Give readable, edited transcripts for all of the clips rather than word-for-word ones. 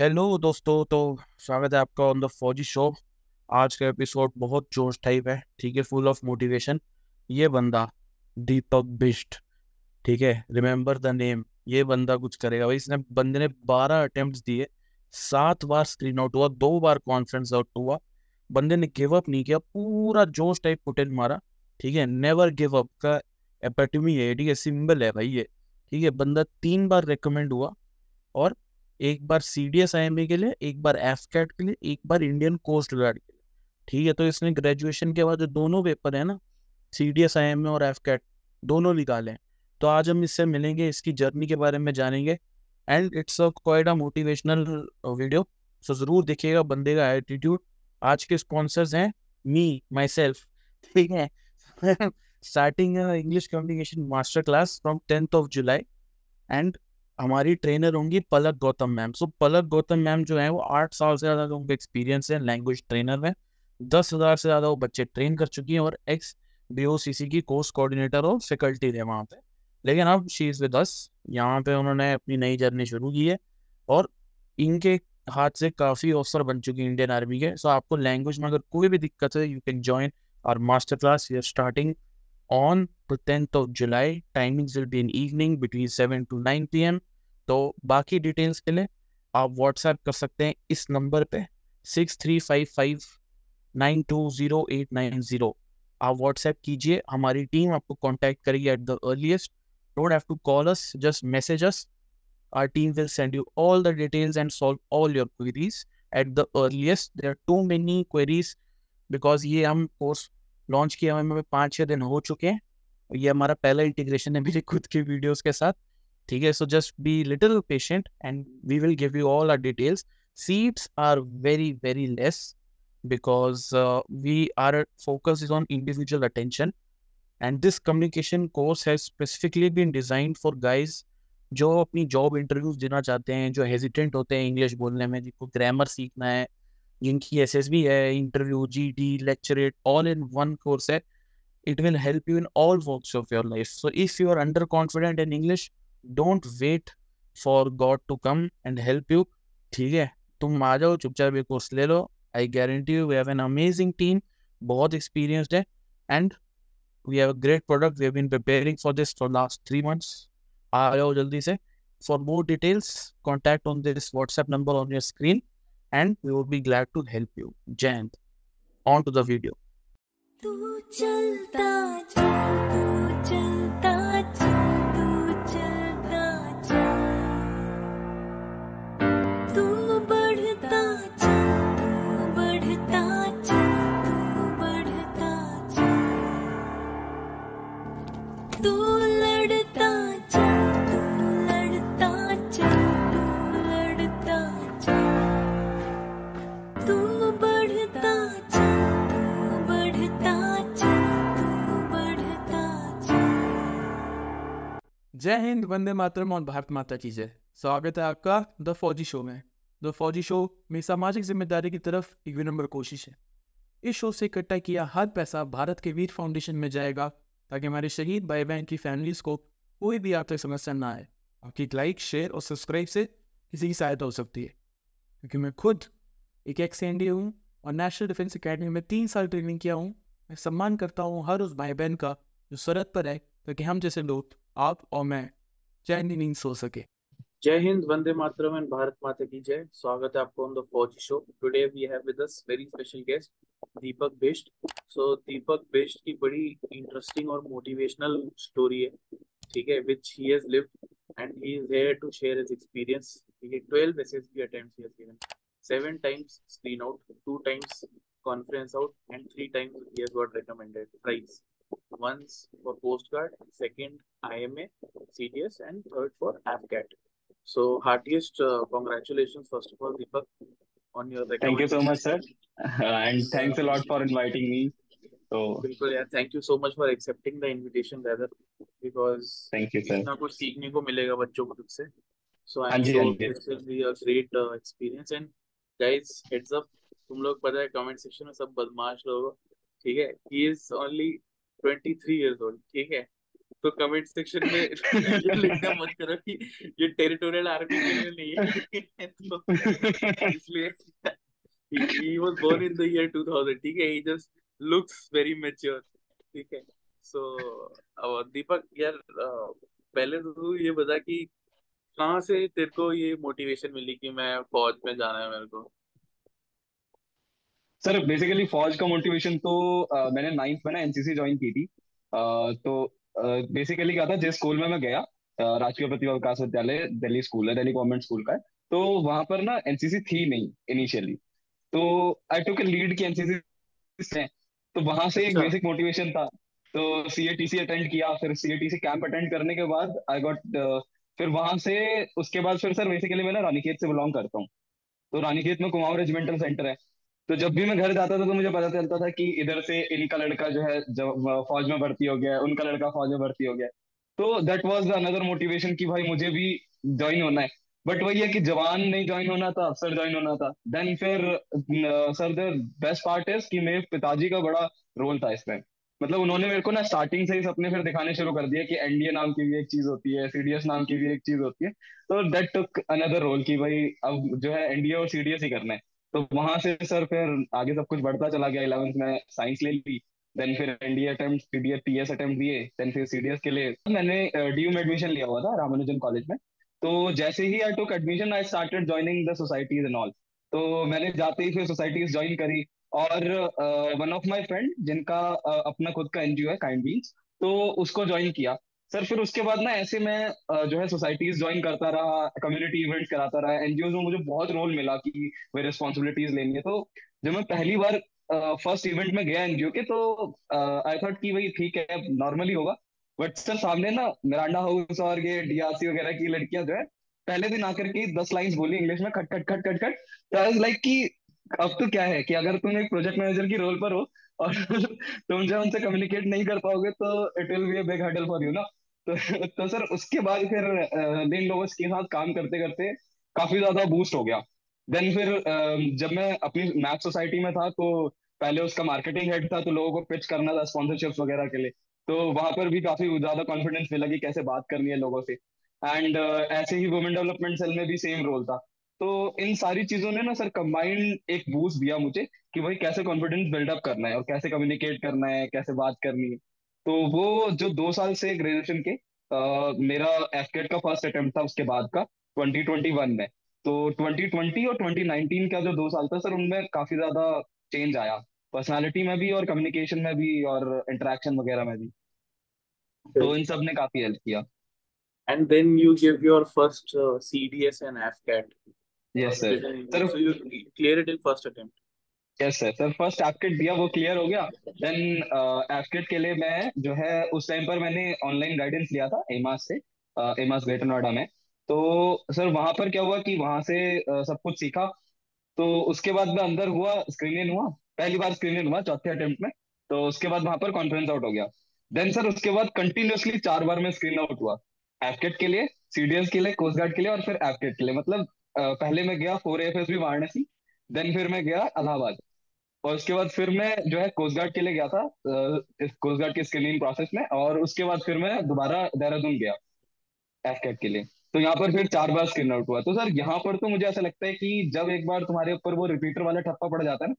Hello दोस्तों, तो स्वागत है आपका ऑन द फौजी शो। आज का एपिसोड बहुत जोश टाइप है, ठीक है, फुल ऑफ मोटिवेशन। ये बंदा दीपक बिष्ट, ठीक है, रिमेंबर द नेम, ये बंदा कुछ करेगा भाई। इसने बंदे ने 12 अटेम्प्ट्स दिए, 7 बार स्क्रीन आउट हुआ, 2 बार कॉन्फ्रेंस आउट हुआ। बंदे ने गिव अप नहीं किया, पूरा जोश टाइप पुटेल मारा, ठीक है। नेवर गिव अप का एपिटमी है, ठीक है, सिंबल है भाई ये, ठीक है। बंदा 3 बार रिकमेंड हुआ और एक बार CDS IMA के लिए, एक बार AFCAT के लिए, एक बार इंडियन कोस्ट गार्ड के लिए, ठीक है। तो इसने ग्रेजुएशन के बाद दोनों पेपर है ना, CDS IMA और AFCAT दोनों निकाले। तो आज हम इससे मिलेंगे, इसकी जर्नी के बारे में जानेंगे and it's a quite a motivational video, so ज़रूर देखिएगा। बंदे का एटीट्यूड। आज के स्पॉन्सर्स हैं मी माई सेल्फ, ठीक है। Starting English communication master class from 10th of July and हमारी ट्रेनर होंगी Palak Gautam ma'am. So Palak Gautam ma'am जो है वो 8 साल से ज़्यादा उनका एक्सपीरियंस है लैंग्वेज ट्रेनर में। 10,000 से ज़्यादा वो बच्चे ट्रेन कर चुकी हैं और ex-BOCC की कोर्स कोऑर्डिनेटर और फैकल्टी है वहाँ पे। लेकिन अब शी इज़ विद अस, यहाँ पे उन्होंने अपनी नई जर्नी शुरू की है और इनके हाथ से काफ़ी अवसर बन चुकी है इंडियन आर्मी के। सो आपको लैंग्वेज में अगर कोई भी दिक्कत है, you can join our master class. You're starting on the 10th of July. Timings will be in evening between 7 to 9 pm. तो बाकी डिटेल्स के लिए आप WhatsApp कर सकते हैं इस नंबर पे 6355920890। आप WhatsApp कीजिए, हमारी टीम आपको कॉन्टैक्ट करेगी at the earliest. Don't have to call us, just message us. Our team will send you all the details and solve all your queries at the earliest. There are too many queries because ये हम course launch किया हमें 5-6 दिन हो चुके हैं। ये हमारा पहला इंटीग्रेशन है मेरे खुद के वीडियोस के साथ, ठीक है। So just be little patient and we will give you all our details. Seats are very very less because we our focus is on individual attention and this communication course has specifically been designed for guys जो अपनी job interviews देना चाहते हैं, जो hesitant होते हैं English बोलने में, जिनको ग्रामर सीखना है, जिनकी SSB है, interview, GD, lecturette, all in one course है। It will help you in all works of your life. So if you are under confident in English, don't wait for God to come and help you, ठीक है। तुम आ जाओ, चुपचाप ये course ले लो। I guarantee you we have an amazing team, बहुत एक्सपीरियंसड है and we have a great product. We have been preparing for this for last 3 months। आ जाओ जल्दी से। For more details contact on this WhatsApp number on your screen and we would be glad to help you. Jayant, on to the video. जय हिंद, वंदे मातरम और भारत माता की जय। स्वागत है आपका द फौजी शो में। द फौजी शो में सामाजिक जिम्मेदारी की तरफ एक विनम्र कोशिश है। इस शो से इकट्ठा किया हर पैसा भारत के वीर फाउंडेशन में जाएगा ताकि हमारे शहीद भाई बहन की फैमिलीज़ को कोई भी आर्थिक समस्या ना आए। आपकी लाइक, शेयर और सब्सक्राइब से किसी की सहायता हो सकती है, क्योंकि मैं खुद एक ex-NDA हूँ और नेशनल डिफेंस अकेडमी में 3 साल ट्रेनिंग किया हूँ। मैं सम्मान करता हूँ हर उस भाई बहन का जो सरहद पर है, ताकि हम जैसे लोग, आप और मैं, चैन नींद सो सके। जय हिंद, वंदे मातरम एंड भारत माता की जय। स्वागत है आपको on the Fauji show. Today we have with us very special guest Deepak Bisht. So Deepak Bisht की बड़ी इंटरेस्टिंग और मोटिवेशनल स्टोरी है, ठीक है, which he has lived and he is here to share his experience. ठीक है, 12 SSB attempts he has given, 7 times screen out, 2 times conference out and 3 times he has got recommended prize. Once for Coast Guard, second IMA, CDS, and third for AFCAT. So, heartiest congratulations, first of all, Deepak, on your recommendation. Thank you so much, sir, and thanks a lot for inviting me. So, yeah, thank you so much for accepting the invitation, rather, because thank you, sir. इतना कुछ सीखने को मिलेगा बच्चों को तुमसे. So, I'm sure this will be a great experience. And guys, heads up, तुम लोग पता है comment section में सब बदमाश लोग, ठीक है? He is only 23 years old, ठीक है, तो कमेंट सेक्शन में ये लिखना मत करो कि ये टेरिटोरियल आर्मी के लिए नहीं है। तो इसलिए he was born in the year 2000, ठीक है, he just looks very mature, ठीक है। So दीपक यार, पहले तो तू ये बता कि कहाँ से तेरे को ये मोटिवेशन मिली कि मैं फौज में जाना है मेरे को। सर बेसिकली फौज का मोटिवेशन तो मैंने 9th में ना एनसीसी ज्वाइन की थी। तो बेसिकली क्या था, जिस स्कूल में मैं गया, राजकीय प्रतिभा विकास विद्यालय दिल्ली स्कूल है, दिल्ली गवर्नमेंट स्कूल का है, तो वहां पर ना एनसीसी थी नहीं इनिशियली, तो आई टुक ए लीड की एनसीसी, तो वहां से एक बेसिक मोटिवेशन था। तो सीएटीसी अटेंड किया, फिर सीएटीसी कैंप अटेंड करने के बाद आई गॉट, फिर वहां से उसके बाद फिर सर बेसिकली मैं ना रानीखेत से बिलोंग करता हूँ, तो रानीखेत में कुमाऊं रेजिमेंटल सेंटर है, तो जब भी मैं घर जाता था तो मुझे पता चलता था कि इधर से इनका लड़का जो है फौज में भर्ती हो गया है, उनका लड़का फौज में भर्ती हो गया है, तो that was the another motivation कि भाई मुझे भी ज्वाइन होना है। बट वही है कि जवान नहीं ज्वाइन होना था, अफसर ज्वाइन होना था। देन फिर sir the best part is कि मेरे पिताजी का बड़ा रोल था इसमें, मतलब उन्होंने मेरे को ना स्टार्टिंग से ही सपने फिर दिखाने शुरू कर दिया कि एनडीए नाम की भी एक चीज होती है, सीडीएस नाम की भी एक चीज होती है, तो दैट टुक अनदर रोल कि भाई अब जो है एनडीए और सीडीएस ही करना है। तो वहां से सर फिर आगे सब कुछ बढ़ता चला गया। 11th में साइंस ले ली, देन फिर NDA attempt, CDS, PS attempt दिए, देन फिर सीडीएस के लिए मैंने डीयू एडमिशन लिया हुआ था रामानुजन कॉलेज में। तो जैसे ही I took admission, I started joining the societies and all, तो मैंने जाते ही फिर सोसाइटीज ज्वाइन करी। और वन ऑफ माई फ्रेंड जिनका अपना खुद का एनजीओ है काइंड बीन्स, तो उसको ज्वाइन किया सर। फिर उसके बाद ना ऐसे मैं जो है सोसाइटीज ज्वाइन करता रहा, कम्युनिटी इवेंट्स कराता रहा, एनजीओ में मुझे बहुत रोल मिला कि वे रिस्पॉन्सिबिलिटीज लेनी है। तो जब मैं पहली बार फर्स्ट इवेंट में गया एनजीओ के, तो आई थॉट कि भाई ठीक है नॉर्मली होगा, बट सर सामने ना मिरांडा हाउस और ये डीआरसी वगैरह की लड़कियां जो है पहले दिन आकर के 10 लाइन्स बोली इंग्लिश में, खट खट खट खट खट। तो आई वाज लाइक कि अब तो क्या है कि अगर तुम एक प्रोजेक्ट मैनेजर की रोल पर हो और तुम जो उनसे कम्युनिकेट नहीं कर पाओगे तो it will be a big hurdle for you ना। तो सर उसके बाद फिर इन लोगों के साथ काम करते करते काफी ज्यादा बूस्ट हो गया। देन फिर जब मैं अपनी मैथ सोसाइटी में था, तो पहले उसका मार्केटिंग हेड था, तो लोगों को पिच करना था स्पॉन्सरशिप्स वगैरह के लिए, तो वहां पर भी काफी ज्यादा कॉन्फिडेंस मिला कि कैसे बात करनी है लोगों से। एंड ऐसे ही वुमेन डेवलपमेंट सेल में भी सेम रोल था। तो इन सारी चीजों ने ना सर कंबाइंड एक बूस्ट दिया मुझे कि भाई कैसे कॉन्फिडेंस बिल्डअप करना है और कैसे कम्युनिकेट करना है, कैसे बात करनी है। तो वो जो 2 साल से ग्रेजुएशन के मेरा एफकेट का फर्स्ट अटेम्प्ट था, उसके बाद का 2021 में, तो 2020 और 2019 का जो 2 साल था सर, उनमें काफी ज्यादा चेंज आया पर्सनालिटी में भी और कम्युनिकेशन में भी और इंटरेक्शन वगैरह में भी। तो इन सब ने काफी हेल्प किया। And then you give your first CDS and AFCAT. Yes sir. So you clear it in first attempt. Yes sir. Sir first AFCAT दिया, वो clear हो गया। Then AFCAT के लिए मैं जो है उस टाइम पर मैंने ऑनलाइन गाइडेंस लिया था AMA से, AMA ग्रेटर नोएडा में। तो सर वहां पर क्या हुआ कि वहां से सब कुछ सीखा। तो उसके बाद मैं अंदर हुआ, स्क्रीनिंग हुआ, पहली बार स्क्रीनिंग हुआ 4th अटेम्प्ट में। तो उसके बाद वहां पर कॉन्फ्रेंस आउट हो गया। देन सर उसके बाद कंटिन्यूअसली 4 बार में स्क्रीन आउट हुआ, एफकेट के लिए, सीडीएस के लिए, कोस्ट गार्ड के लिए और फिर एफकेट के लिए। मतलब पहले मैं गया 4 एफएसबी वाराणसी, देन फिर मैं गया इलाहाबाद, और उसके बाद फिर मैं जो है कोस्ट गार्ड के लिए गया था, कोस्ट गार्ड के स्क्रीनिंग प्रोसेस में, और उसके बाद फिर मैं दोबारा देहरादून गया एफकेट के लिए। तो यहाँ पर फिर 4 बार स्क्रीन आउट हुआ। तो सर यहाँ पर तो मुझे ऐसा लगता है कि जब एक बार तुम्हारे ऊपर वो रिपीटर वाला ठप्पा पड़ जाता है ना,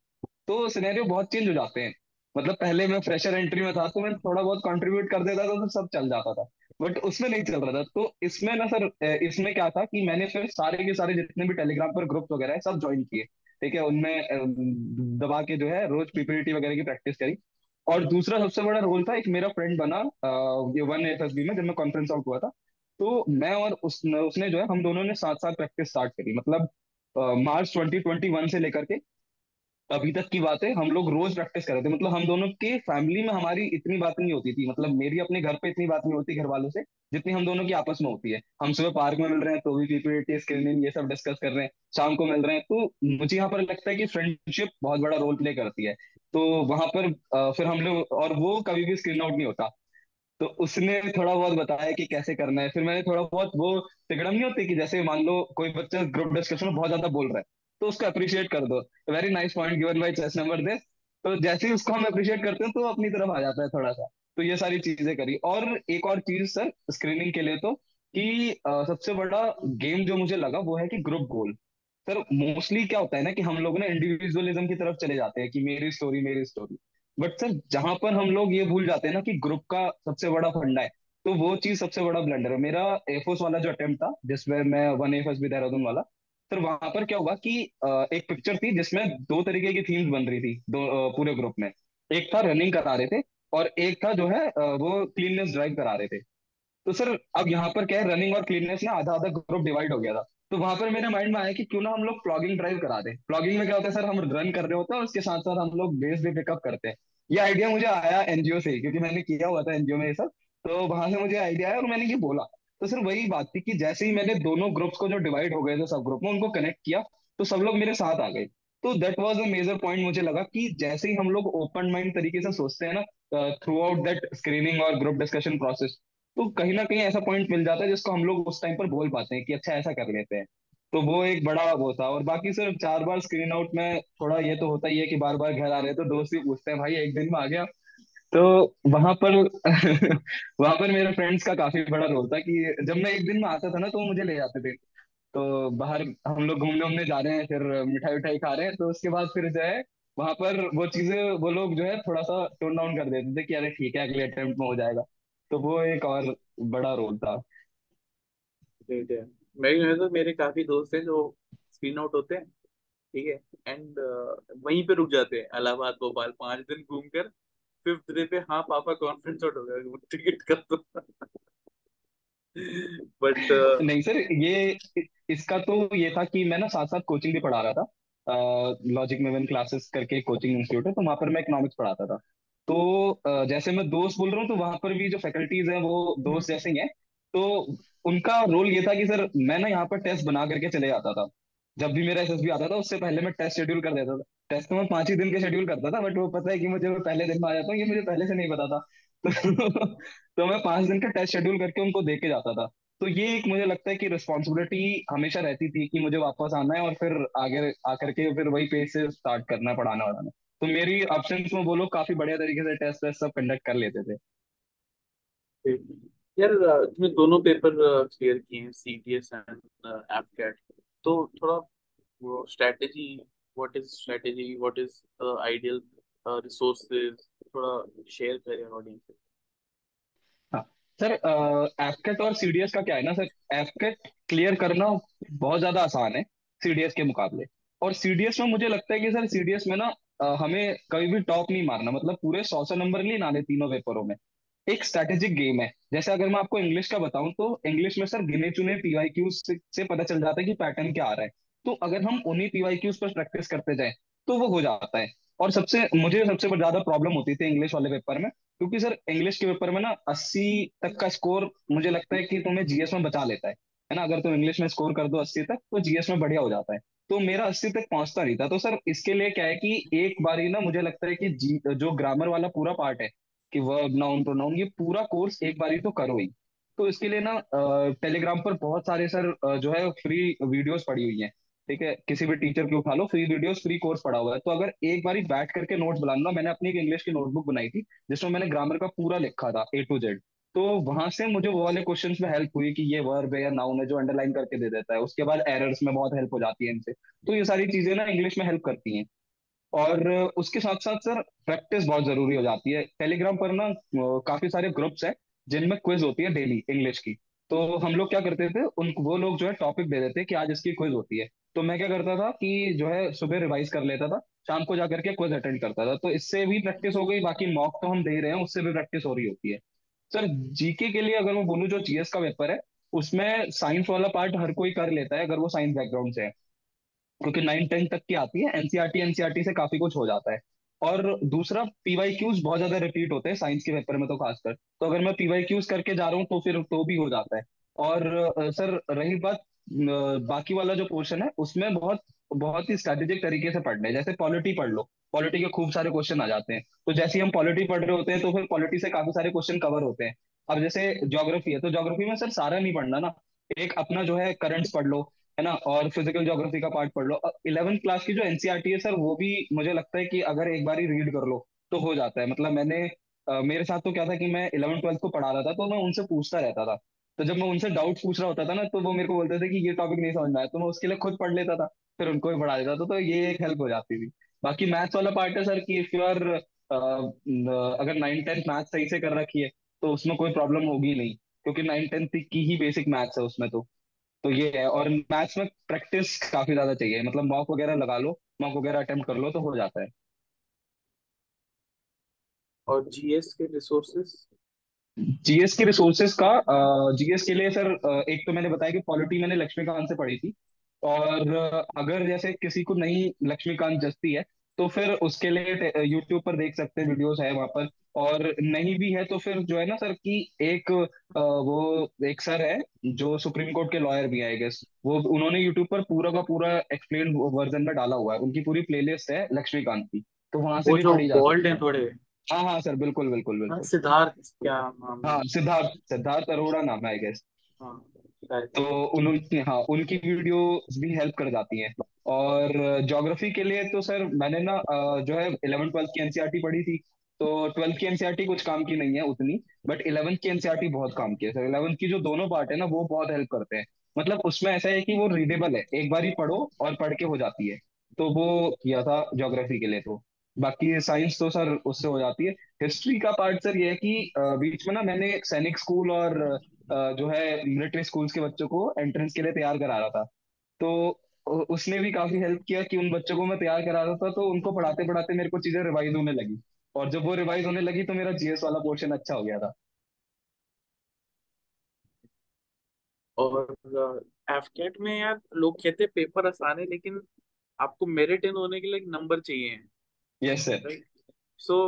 तो सिनेरियो बहुत चेंज हो जाते हैं। मतलब पहले मैं फ्रेशर एंट्री में था, तो मैं थोड़ा बहुत कॉन्ट्रीब्यूट कर देता था तो सब चल जाता था, बट उसमें नहीं चल रहा था। तो इसमें ना सर, इसमें क्या था कि मैंने फिर सारे के सारे जितने भी टेलीग्राम पर ग्रुप वगैरह है सब ज्वाइन किए, ठीक है, उनमें दबा के जो है रोज पीपीटी वगैरह की प्रैक्टिस करी। और दूसरा सबसे बड़ा रोल था, एक मेरा फ्रेंड बना ये 1 एफएसबी में जब मैं कॉन्फ्रेंस आउट हुआ था, तो मैं और उसने जो है हम दोनों ने साथ साथ प्रैक्टिस स्टार्ट करी। मतलब मार्च 2021 से लेकर के अभी तक की बात है, हम लोग रोज प्रैक्टिस कर रहे थे। मतलब हम दोनों के फैमिली में हमारी इतनी बात नहीं होती थी, मतलब मेरी अपने घर पे इतनी बात नहीं होती घर वालों से, जितनी हम दोनों की आपस में होती है। हम सुबह पार्क में मिल रहे हैं तो भी पीपीटी, स्क्रीनिंग, ये सब डिस्कस कर रहे हैं, शाम को मिल रहे हैं। तो मुझे यहाँ पर लगता है कि फ्रेंडशिप बहुत बड़ा रोल प्ले करती है। तो वहां पर फिर हम लोग, और वो कभी भी स्क्रीन आउट नहीं होता, तो उसने थोड़ा बहुत बताया कि कैसे करना है। फिर मैंने थोड़ा बहुत वो तिकड़म नहीं होती कि जैसे मान लो कोई बच्चा ग्रुप डिस्कशन में बहुत ज्यादा बोल रहा है तो उसको अप्रिशिएट कर दो, very nice point given by chest number this. तो जैसे ही उसको हम अप्रिशिएट करते हैं तो अपनी तरफ आ जाता है थोड़ा सा। तो ये सारी चीजें करी। और एक और चीज सर स्क्रीनिंग के लिए तो कि सबसे बड़ा गेम जो मुझे लगा वो है कि ग्रुप गोल। सर मोस्टली क्या होता है ना कि हम लोग ना इंडिविजुअलिज्म की तरफ चले जाते हैं कि मेरी स्टोरी मेरी स्टोरी, बट सर जहां पर हम लोग ये भूल जाते हैं ना कि ग्रुप का सबसे बड़ा फंडा है, तो वो चीज सबसे बड़ा ब्लंडर है मेरा। एयरफोर्स वाला जो अटेम्प्ट था जिसमें मैं 1 AFSB देहरादून वाला, सर वहां पर क्या हुआ कि एक पिक्चर थी जिसमें 2 तरीके की थीम्स बन रही थी पूरे ग्रुप में। एक था रनिंग करा रहे थे और एक था जो है वो क्लीननेस ड्राइव करा रहे थे। तो सर अब यहाँ पर क्या है रनिंग और क्लीननेस ना आधा आधा ग्रुप डिवाइड हो गया था। तो वहां पर मेरे माइंड में आया कि क्यों ना हम लोग प्लॉगिंग ड्राइव करा दें। प्लॉगिंग में क्या होता है सर हम रन कर रहे होते हैं और उसके साथ साथ हम लोग बेस भी पिकअप करते हैं। ये आइडिया मुझे आया एनजीओ से क्योंकि मैंने किया हुआ था एनजीओ में ये सब, तो वहां से मुझे आइडिया आया और मैंने ये बोला। तो सर वही बात थी कि जैसे ही मैंने दोनों ग्रुप्स को जो डिवाइड हो गए थे सब ग्रुप में उनको कनेक्ट किया तो सब लोग मेरे साथ आ गए। तो that was a major point मुझे लगा कि जैसे ही हम लोग ओपन माइंड तरीके से सोचते हैं ना थ्रू आउट दैट स्क्रीनिंग और ग्रुप डिस्कशन प्रोसेस, तो कहीं ना कहीं ऐसा पॉइंट मिल जाता है जिसको हम लोग उस टाइम पर बोल पाते हैं कि अच्छा ऐसा कर लेते हैं। तो वो एक बड़ा वो था। और बाकी सर 4 बार स्क्रीन आउट में थोड़ा ये तो होता ही है कि बार बार घर आ रहे तो दोस्त भी पूछते हैं भाई एक दिन में आ गया, तो वहां पर मेरे फ्रेंड्स का काफी बड़ा रोल था कि जब मैं एक दिन में आता था ना तो वो मुझे ले जाते थे। तो बाहर हम लोग घूमने घूमने जा रहे हैं फिर मिठाई उठाई खा रहे हैं, तो उसके बाद फिर जो है वहां पर वो चीजें वो लोग जो है थोड़ा सा टोन डाउन कर देते थे कि अरे ठीक है अगले अटेम्प्ट में हो जाएगा। तो वो एक और बड़ा रोल था। ठीक है, मेरे काफी दोस्त हैं जो स्क्रीन आउट होते हैं, ठीक है, एंड वहीं पे रुक जाते हैं इलाहाबाद भोपाल 5 दिन घूमकर 5th डे पे हाँ पापा कॉन्फिडेंस आउट हो गया टिकट कर दो। बट नहीं सर ये इसका तो ये था कि मैं ना साथ साथ कोचिंग भी पढ़ा रहा था, लॉजिक में 1 क्लासेस करके कोचिंग इंस्टीट्यूट है, तो वहां पर मैं इकोनॉमिक्स पढ़ाता था। तो जैसे मैं दोस्त बोल रहा हूँ तो वहां पर भी जो फैकल्टीज हैं वो दोस्त जैसे ही हैं, तो उनका रोल ये था कि सर मैं ना यहाँ पर टेस्ट बना करके चले जाता था। जब भी मेरा SSB आता था उससे पहले मैं टेस्ट शेड्यूल कर देता था। टेस्ट तो मैं 5 ही दिन के शेड्यूल करता था, बट वो पता है कि मुझे वो पहले दिन में आ जाता हूँ, ये मुझे पहले से नहीं पता था। तो मैं 5 दिन का टेस्ट शेड्यूल करके उनको दे के जाता था। तो ये एक मुझे लगता है कि रिस्पॉन्सिबिलिटी हमेशा रहती थी कि मुझे वापस आना है और फिर आगे आकर के फिर वही पेज से स्टार्ट करना है पढ़ाना वढ़ाना। तो मेरी ऑप्शंस में वो लोग काफी बढ़िया तरीके से टेस्ट वेस्ट सब कंडक्ट कर लेते थे। यार तुमने दोनों पेपर क्लियर किए हैं, CDS एंड AFCAT, तो थोड़ा वो strategy, what is strategy, what is ideal resources, थोड़ा शेयर करें ऑडियंस से। हाँ सर, AFCAT और CDS का क्या है ना सर, AFCAT क्लियर करना बहुत ज्यादा आसान है CDS के मुकाबले। और CDS में मुझे लगता है कि सर CDS में ना हमें कभी भी टॉप नहीं मारना, मतलब पूरे 100 नंबर नहीं लाने तीनों पेपरों में। एक स्ट्रेटेजिक गेम है। जैसे अगर मैं आपको इंग्लिश का बताऊं तो इंग्लिश में सर गिने चुने PYQ से पता चल जाता है कि पैटर्न क्या आ रहा है, तो अगर हम उन्हीं PYQ पर प्रैक्टिस करते जाएं तो वो हो जाता है। और मुझे सबसे ज्यादा प्रॉब्लम होती थी इंग्लिश वाले पेपर में, क्योंकि सर इंग्लिश के पेपर में ना 80 तक का स्कोर मुझे लगता है कि तुम्हें GS में बचा लेता है ना। अगर तुम इंग्लिश में स्कोर कर दो 80 तक तो GS में बढ़िया हो जाता है, तो मेरा 80 तक पहुंचता नहीं था। तो सर इसके लिए क्या है कि एक बार ही ना मुझे लगता है कि जो ग्रामर वाला पूरा पार्ट है कि वर्ब नाउन प्रोनाउन ये पूरा कोर्स एक बार ही तो करो ही। तो इसके लिए ना टेलीग्राम पर बहुत सारे सर जो है फ्री वीडियोस पड़ी हुई हैं, ठीक है, किसी भी टीचर की उठा लो, फ्री वीडियोस फ्री कोर्स पड़ा हुआ है। तो अगर एक बार ही बैठ करके नोट्स बना लूंगा, मैंने अपनी एक इंग्लिश की नोटबुक बनाई थी जिसमें मैंने ग्रामर का पूरा लिखा था A to Z, तो वहां से मुझे वो वाले क्वेश्चन में हेल्प हुई कि ये वर्ब है या नाउन है, जो अंडरलाइन करके दे देता है। उसके बाद एरर्स में बहुत हेल्प हो जाती है इनसे। तो ये सारी चीजें ना इंग्लिश में हेल्प करती हैं। और उसके साथ साथ सर प्रैक्टिस बहुत जरूरी हो जाती है। टेलीग्राम पर ना काफी सारे ग्रुप्स हैं जिनमें क्विज होती है डेली इंग्लिश की। तो हम लोग क्या करते थे, वो लोग जो है टॉपिक दे देते कि आज इसकी क्विज होती है। तो मैं क्या करता था कि जो है सुबह रिवाइज कर लेता था, शाम को जाकर के क्विज अटेंड करता था। तो इससे भी प्रैक्टिस हो गई, बाकी मॉक तो हम दे रहे हैं उससे भी प्रैक्टिस हो रही होती है। सर जीके के लिए अगर मैं बोलूँ, जो GS का पेपर है उसमें साइंस वाला पार्ट हर कोई कर लेता है अगर वो साइंस बैकग्राउंड से है, क्योंकि 9-10 तक की आती है। एनसीआरटी से काफी कुछ हो जाता है। और दूसरा PYQs बहुत ज्यादा रिपीट होते हैं साइंस के पेपर में तो खासकर। तो अगर मैं PYQs करके जा रहा हूँ तो फिर तो भी हो जाता है। और सर रही बात बाकी वाला जो पोर्शन है उसमें बहुत बहुत ही स्ट्रेटेजिक तरीके से पढ़ना है। जैसे पॉलिटी पढ़ लो, पॉलिटी के खूब सारे क्वेश्चन आ जाते हैं। तो जैसे ही हम पॉलिटी पढ़ रहे होते हैं तो फिर पॉलिटी से काफी सारे क्वेश्चन कवर होते हैं। अब जैसे ज्योग्राफी है तो ज्योग्राफी में सर सारा नहीं पढ़ना ना, एक अपना जो है करंट्स पढ़ लो, है ना, और फिजिकल ज्योग्राफी का पार्ट पढ़ लो। 11th क्लास की जो NCERT है सर, वो भी मुझे लगता है कि अगर एक बार ही रीड कर लो तो हो जाता है। मतलब मैंने मेरे साथ तो क्या था कि मैं 11th-12th को पढ़ा रहा था, तो मैं उनसे पूछता रहता था। तो जब मैं उनसे डाउट पूछ रहा होता था ना, तो वो मेरे को बोलते थे कि ये टॉपिक नहीं समझ में आया, तो मैं उसके लिए खुद पढ़ लेता था, फिर उनको भी पढ़ा देता था। तो ये एक हेल्प हो जाती थी। बाकी मैथ्स वाला पार्ट है सर कि इफ यू आर अगर 9th-10th मैथ सही से कर रखी है तो उसमें कोई प्रॉब्लम होगी नहीं, क्योंकि 9th-10th की ही बेसिक मैथ्स है उसमें। तो ये है। और मैथ्स में प्रैक्टिस काफी ज्यादा चाहिए, मतलब मॉक वगैरह लगा लो, मॉक वगैरह अटेम्प्ट कर लो तो हो जाता है। और जीएस के रिसोर्सेस, जीएस के रिसोर्सेज का जीएस के लिए सर एक तो मैंने बताया कि पॉलिटी मैंने लक्ष्मीकांत से पढ़ी थी, और अगर जैसे किसी को नहीं लक्ष्मीकांत जस्ती है तो फिर उसके लिए YouTube पर देख सकते हैं, वीडियोस है वहां पर। और नहीं भी है तो फिर जो है ना सर कि एक सर है जो सुप्रीम कोर्ट के लॉयर भी है आई गेस, वो उन्होंने YouTube पर पूरा का पूरा एक्सप्लेन वर्जन में डाला हुआ है, उनकी पूरी प्लेलिस्ट है लक्ष्मीकांत की, तो वहां से भी पढ़ी जा सकती है थोड़े। हाँ हाँ सर बिल्कुल बिल्कुल बिल्कुल। सिद्धार्थ, क्या नाम? हाँ सिद्धार्थ अरोड़ा नाम है आई गेस। तो उनकी वीडियोस भी हेल्प कर जाती हैं। और ज्योग्राफी के लिए तो सर मैंने ना जो है 11th-12th की एनसीईआरटी पढ़ी थी, तो 12th की एनसीईआरटी कुछ काम की नहीं है उतनी, बट 11th की एनसीईआरटी बहुत काम की है सर। 11th की जो दोनों पार्ट है ना वो बहुत हेल्प करते हैं, मतलब उसमें ऐसा है कि वो रीडेबल है, एक बार ही पढ़ो और पढ़ के हो जाती है। तो वो किया था ज्योग्राफी के लिए। तो बाकी साइंस तो सर उससे हो जाती है। हिस्ट्री का पार्ट सर ये है कि बीच में ना मैंने सैनिक स्कूल और जो है मिलिट्री स्कूल्स के बच्चों को एंट्रेंस के लिए तैयार करा रहा था, तो उसने भी काफी हेल्प किया कि उन बच्चों को मैं तैयार करा रहा था, तो उनको पढ़ाते पढ़ाते मेरे को चीजें रिवाइज होने लगी, और जब वो रिवाइज होने लगी तो मेरा जीएस वाला पोर्शन अच्छा हो गया था। और एफकेट में यार लोग कहते हैं पेपर आसान है, लेकिन आपको मेरिट इन होने के लिए नंबर चाहिए। Yes sir. So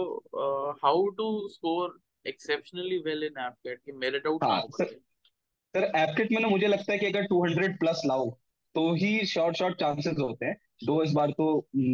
how to score exceptionally well in AFCAT कि मेरिट आउट? हाँ सर एफकेट में ना मुझे लगता है कि अगर 200 प्लस लाओ तो ही शॉर्ट चांसेस होते हैं। दो इस बार तो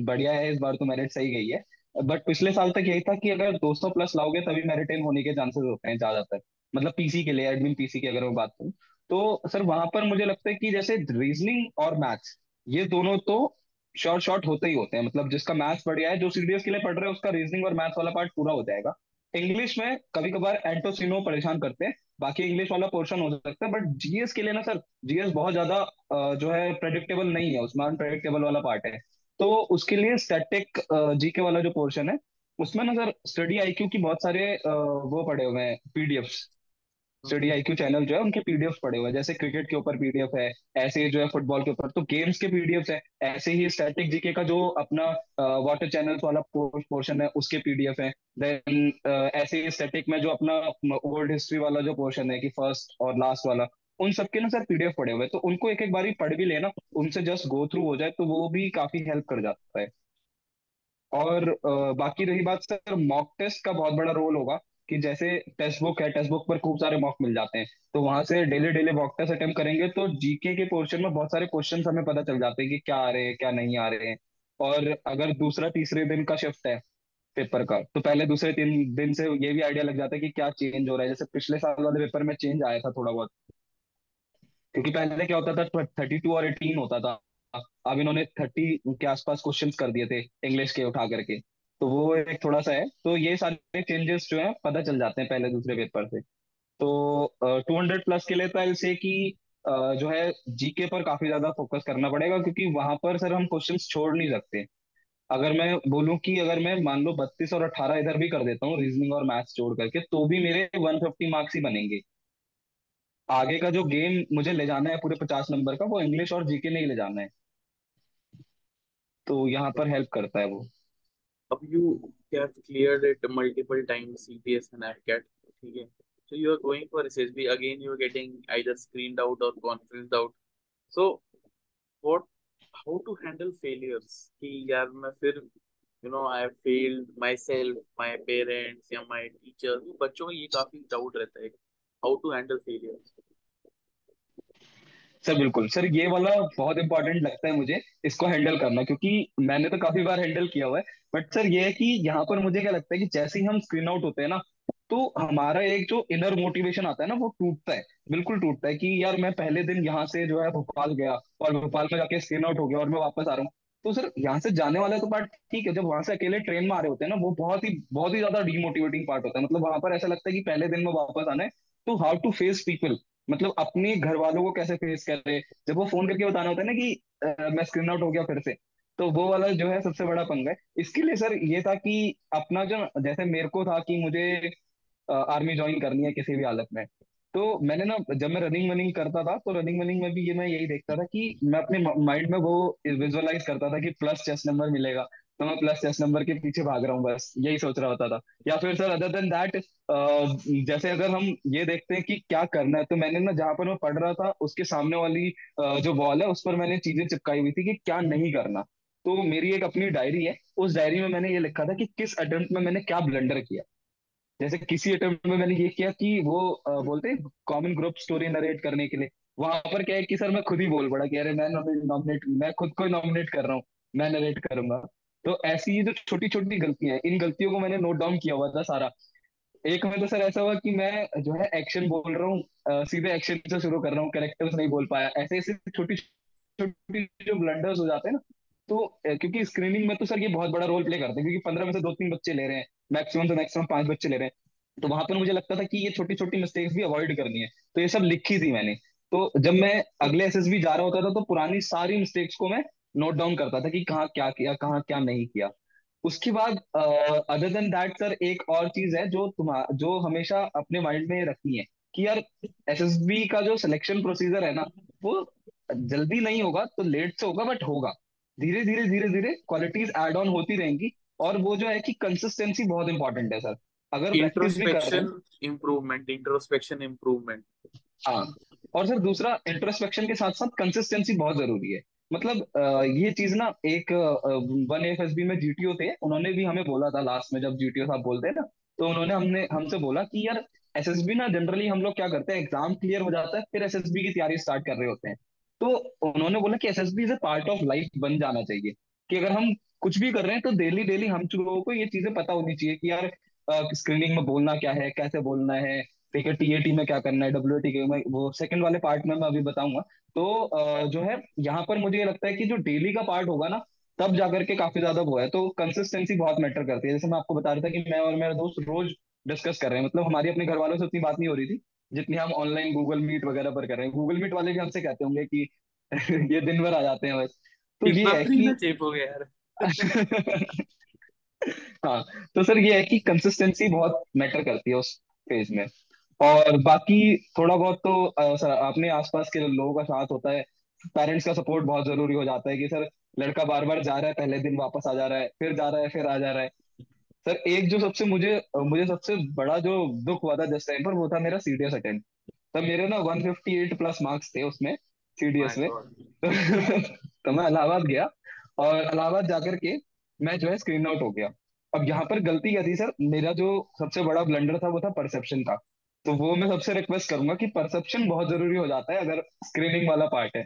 बढ़िया है, इस बार तो मेरिट सही गई है, बट पिछले साल तक यही था कि अगर 200 प्लस लाओगे तभी मेरिट इन होने के चांसेस होते हैं ज्यादातर, मतलब पीसी के लिए, एडमिन पीसी की अगर मैं बात करूँ तो सर वहां पर मुझे लगता है कि जैसे रीजनिंग और मैथ्स ये दोनों तो शॉर्ट होते ही होते हैं, मतलब जिसका मैथ्स बढ़िया है, जो सीडीएस के लिए पढ़ रहे हैं उसका रीजनिंग और मैथ्स वाला पार्ट पूरा हो जाएगा। इंग्लिश में कभी कभार एंटोसिनो परेशान करते हैं, बाकी इंग्लिश वाला पोर्शन हो सकता है। बट जीएस के लिए ना सर जीएस बहुत ज्यादा जो है प्रेडिक्टेबल नहीं है, उसमें अनप्रेडिक्टेबल वाला पार्ट है, तो उसके लिए स्टैटिक जीके वाला जो पोर्शन है उसमें ना सर स्टडी आईक्यू की बहुत सारे वो पड़े हुए हैं पीडीएफ, स्टडी आईक्यू चैनल जो है उनके पीडीएफ पड़े हुए हैं, जैसे क्रिकेट के ऊपर पीडीएफ है, ऐसे ही जो है फुटबॉल के ऊपर तो गेम्स के पीडीएफ है, ऐसे ही स्टैटिक जीके का जो अपना वाटर चैनल वाला पोर्शन है उसके पीडीएफ है, देन ऐसे ही स्टैटिक में जो अपना ओल्ड हिस्ट्री वाला जो पोर्शन है कि फर्स्ट और लास्ट वाला, उन सबके ना सर पीडीएफ पड़े हुए हैं, तो उनको एक एक बार ही पढ़ भी लेना, उनसे जस्ट गो थ्रू हो जाए तो वो भी काफी हेल्प कर जाता है। और बाकी रही बात सर मॉक टेस्ट का बहुत बड़ा रोल होगा कि जैसे टेस्ट बुक है, टेस्ट बुक पर खूब सारे मॉक मिल जाते हैं, तो वहां से डेली मॉक टेस्ट अटेम्प्ट करेंगे तो जीके के पोर्शन में बहुत सारे क्वेश्चन हमें पता चल जाते हैं कि क्या आ रहे हैं क्या नहीं आ रहे हैं। और अगर दूसरा तीसरे दिन का शिफ्ट है पेपर का तो पहले दूसरे 3 दिन से ये भी आइडिया लग जाता है कि क्या चेंज हो रहा है, जैसे पिछले साल वाले पेपर में चेंज आया था थोड़ा बहुत, क्योंकि पहले क्या होता था 32 और 18 होता था, अब इन्होंने 30 के आसपास क्वेश्चन कर दिए थे इंग्लिश के उठा करके, तो वो एक थोड़ा सा है, तो ये सारे चेंजेस जो है पता चल जाते हैं पहले दूसरे पेपर से। तो 200 प्लस के लिए तो से कि जो है जीके पर काफी ज्यादा फोकस करना पड़ेगा, क्योंकि वहां पर सर हम क्वेश्चंस छोड़ नहीं सकते। अगर मैं बोलूं कि अगर मैं मान लो 32 और 18 इधर भी कर देता हूँ रीजनिंग और मैथ्स छोड़ करके, तो भी मेरे 150 मार्क्स ही बनेंगे। आगे का जो गेम मुझे ले जाना है पूरे 50 नंबर का, वो इंग्लिश और जीके नहीं ले जाना है, तो यहाँ पर हेल्प करता है वो। अब you have cleared it multiple times CDS and AFCAT, ठीक है, so you are going for SSB again, you are getting either screened out और conferenced out, so what how to handle failures कि यार मैं फिर you know I have failed myself, my parents या my teacher, बच्चों में ये काफी डाउट रहता है how to handle failures. Sir बिल्कुल सर ये वाला बहुत इंपॉर्टेंट लगता है मुझे इसको हैंडल करना, क्योंकि मैंने तो काफी बार हैंडल किया हुआ है, बट सर ये है कि यहाँ पर मुझे क्या लगता है कि जैसे ही हम स्क्रीन आउट होते हैं ना, तो हमारा एक जो इनर मोटिवेशन आता है ना वो टूटता है, बिल्कुल टूटता है कि यार मैं पहले दिन यहाँ से जो है भोपाल गया और भोपाल में जाके स्क्रीन आउट हो गया और मैं वापस आ रहा हूँ, तो सर यहाँ से जाने वाला तो पार्ट ठीक है, जब वहां से अकेले ट्रेन में आ रहे होते हैं ना, वो बहुत ही ज्यादा डीमोटिवेटिंग पार्ट होता है। मतलब वहां पर ऐसा लगता है कि पहले दिन में वापस आना है, तो हाउ टू फेस पीपल, मतलब अपने घर वालों को कैसे फेस करे, जब वो फोन करके बताना होता है ना कि मैं स्क्रीन आउट हो गया फिर से, तो वो वाला जो है सबसे बड़ा पंगा है। इसके लिए सर ये था कि अपना जो, जैसे मेरे को था कि मुझे आर्मी ज्वाइन करनी है किसी भी हालत में, तो मैंने ना जब मैं रनिंग वनिंग करता था तो रनिंग वनिंग में भी ये मैं यही देखता था कि मैं अपने माइंड में वो विजुअलाइज करता था कि प्लस चेस्ट नंबर मिलेगा तो मैं प्लस चेस्ट नंबर के पीछे भाग रहा हूँ, बस यही सोच रहा होता था। या फिर सर अदर देन दैट, जैसे अगर हम ये देखते हैं कि क्या करना है, तो मैंने ना जहाँ पर मैं पढ़ रहा था उसके सामने वाली जो वॉल है उस पर मैंने चीजें चिपकाई हुई थी कि क्या नहीं करना। तो मेरी एक अपनी डायरी है, उस डायरी में मैंने ये लिखा था कि किस अटेम्प्ट में मैंने क्या ब्लंडर किया। जैसे किसी अटेम्प्ट में मैंने ये किया कि वो बोलते हैं कॉमन ग्रुप स्टोरी नरेट करने के लिए, वहां पर क्या है कि सर मैं खुद ही बोल पड़ा कि अरे मैं खुद को नॉमिनेट कर रहा हूँ, मैं नरेट करूंगा। तो ऐसी ये जो छोटी छोटी गलतियां हैं, इन गलतियों को मैंने नोट डाउन किया हुआ था सारा। एक में तो सर ऐसा हुआ कि मैं जो है एक्शन बोल रहा हूँ, सीधे एक्शन से शुरू कर रहा हूँ, करेक्टर्स नहीं बोल पाया। ऐसे ऐसे छोटी छोटी जो ब्लंडर्स हो जाते हैं ना, तो क्योंकि स्क्रीनिंग में तो सर ये बहुत बड़ा रोल प्ले करते हैं, क्योंकि 15 में से 2-3 बच्चे ले रहे हैं, मैक्सिमम से मैक्सिमम 5 बच्चे ले रहे हैं, तो वहां पर मुझे लगता था कि ये छोटी छोटी मिस्टेक्स भी अवॉइड करनी है, तो ये सब लिखी थी मैंने। तो जब मैं अगले एसएसबी जा रहा होता था तो पुरानी सारी मिस्टेक्स को मैं नोट डाउन करता था कि कहाँ क्या किया, कहाँ क्या नहीं किया। उसके बाद अदर देन दैट सर एक और चीज है जो जो हमेशा अपने माइंड में रखनी है कि यार एसएसबी का जो सिलेक्शन प्रोसीजर है ना, वो जल्दी नहीं होगा तो लेट से होगा, बट होगा। धीरे धीरे क्वालिटीज ऐड ऑन होती रहेंगी, और वो जो है कि कंसिस्टेंसी बहुत इंपॉर्टेंट है सर। अगर इंट्रोस्पेक्शन इम्प्रूवमेंट, हाँ, और सर दूसरा इंट्रोस्पेक्शन के साथ साथ कंसिस्टेंसी बहुत जरूरी है। मतलब ये चीज ना एक 1FSB में GTO थे, उन्होंने भी हमें बोला था लास्ट में, जब GTO साहब बोलते हैं ना, तो उन्होंने हमसे बोला कि यार SSB ना जनरली हम लोग क्या करते हैं, एग्जाम क्लियर हो जाता है फिर SSB की तैयारी स्टार्ट कर रहे होते हैं। तो उन्होंने बोला कि SSB is a part of life बन जाना चाहिए, कि अगर हम कुछ भी कर रहे हैं तो डेली डेली हम लोगों को ये चीजें पता होनी चाहिए कि यार स्क्रीनिंग में बोलना क्या है, कैसे बोलना है, ठीक है, TAT में क्या करना है, WAT में, वो सेकंड वाले पार्ट में मैं अभी बताऊंगा। तो जो है यहाँ पर मुझे ये लगता है कि जो डेली का पार्ट होगा ना, तब जाकर के काफी ज्यादा वो है। तो कंसिस्टेंसी बहुत मैटर करती है। जैसे मैं आपको बता रहा था कि मैं और मेरा दोस्त रोज डिस्कस कर रहे हैं, मतलब हमारी अपने घर वालों से उतनी बात नहीं हो रही थी जितनी हम ऑनलाइन गूगल मीट वगैरह पर कर रहे हैं। गूगल मीट वाले भी हमसे कहते होंगे कि ये दिन भर आ जाते हैं बस, तो ये है कि हाँ, तो सर ये है कि कंसिस्टेंसी बहुत मैटर करती है उस फेज में। और बाकी थोड़ा बहुत तो सर अपने आसपास के लोगों का साथ होता है, पेरेंट्स का सपोर्ट बहुत जरूरी हो जाता है कि सर लड़का बार बार जा रहा है, पहले दिन वापस आ जा रहा है, फिर जा रहा है, फिर आ जा रहा है। सर एक जो सबसे मुझे सबसे बड़ा जो दुख हुआ था जिस टाइम पर, वो था मेरा CDS अटेंड। तब मेरे ना 158 प्लस मार्क्स थे उसमें CDS में तो मैं इलाहाबाद गया, और इलाहाबाद जाकर के मैं जो है स्क्रीन आउट हो गया। अब यहाँ पर गलती क्या थी सर, मेरा जो सबसे बड़ा ब्लंडर था वो था परसेप्शन का। तो वो मैं सबसे रिक्वेस्ट करूंगा कि परसेप्शन बहुत जरूरी हो जाता है अगर स्क्रीनिंग वाला पार्ट है।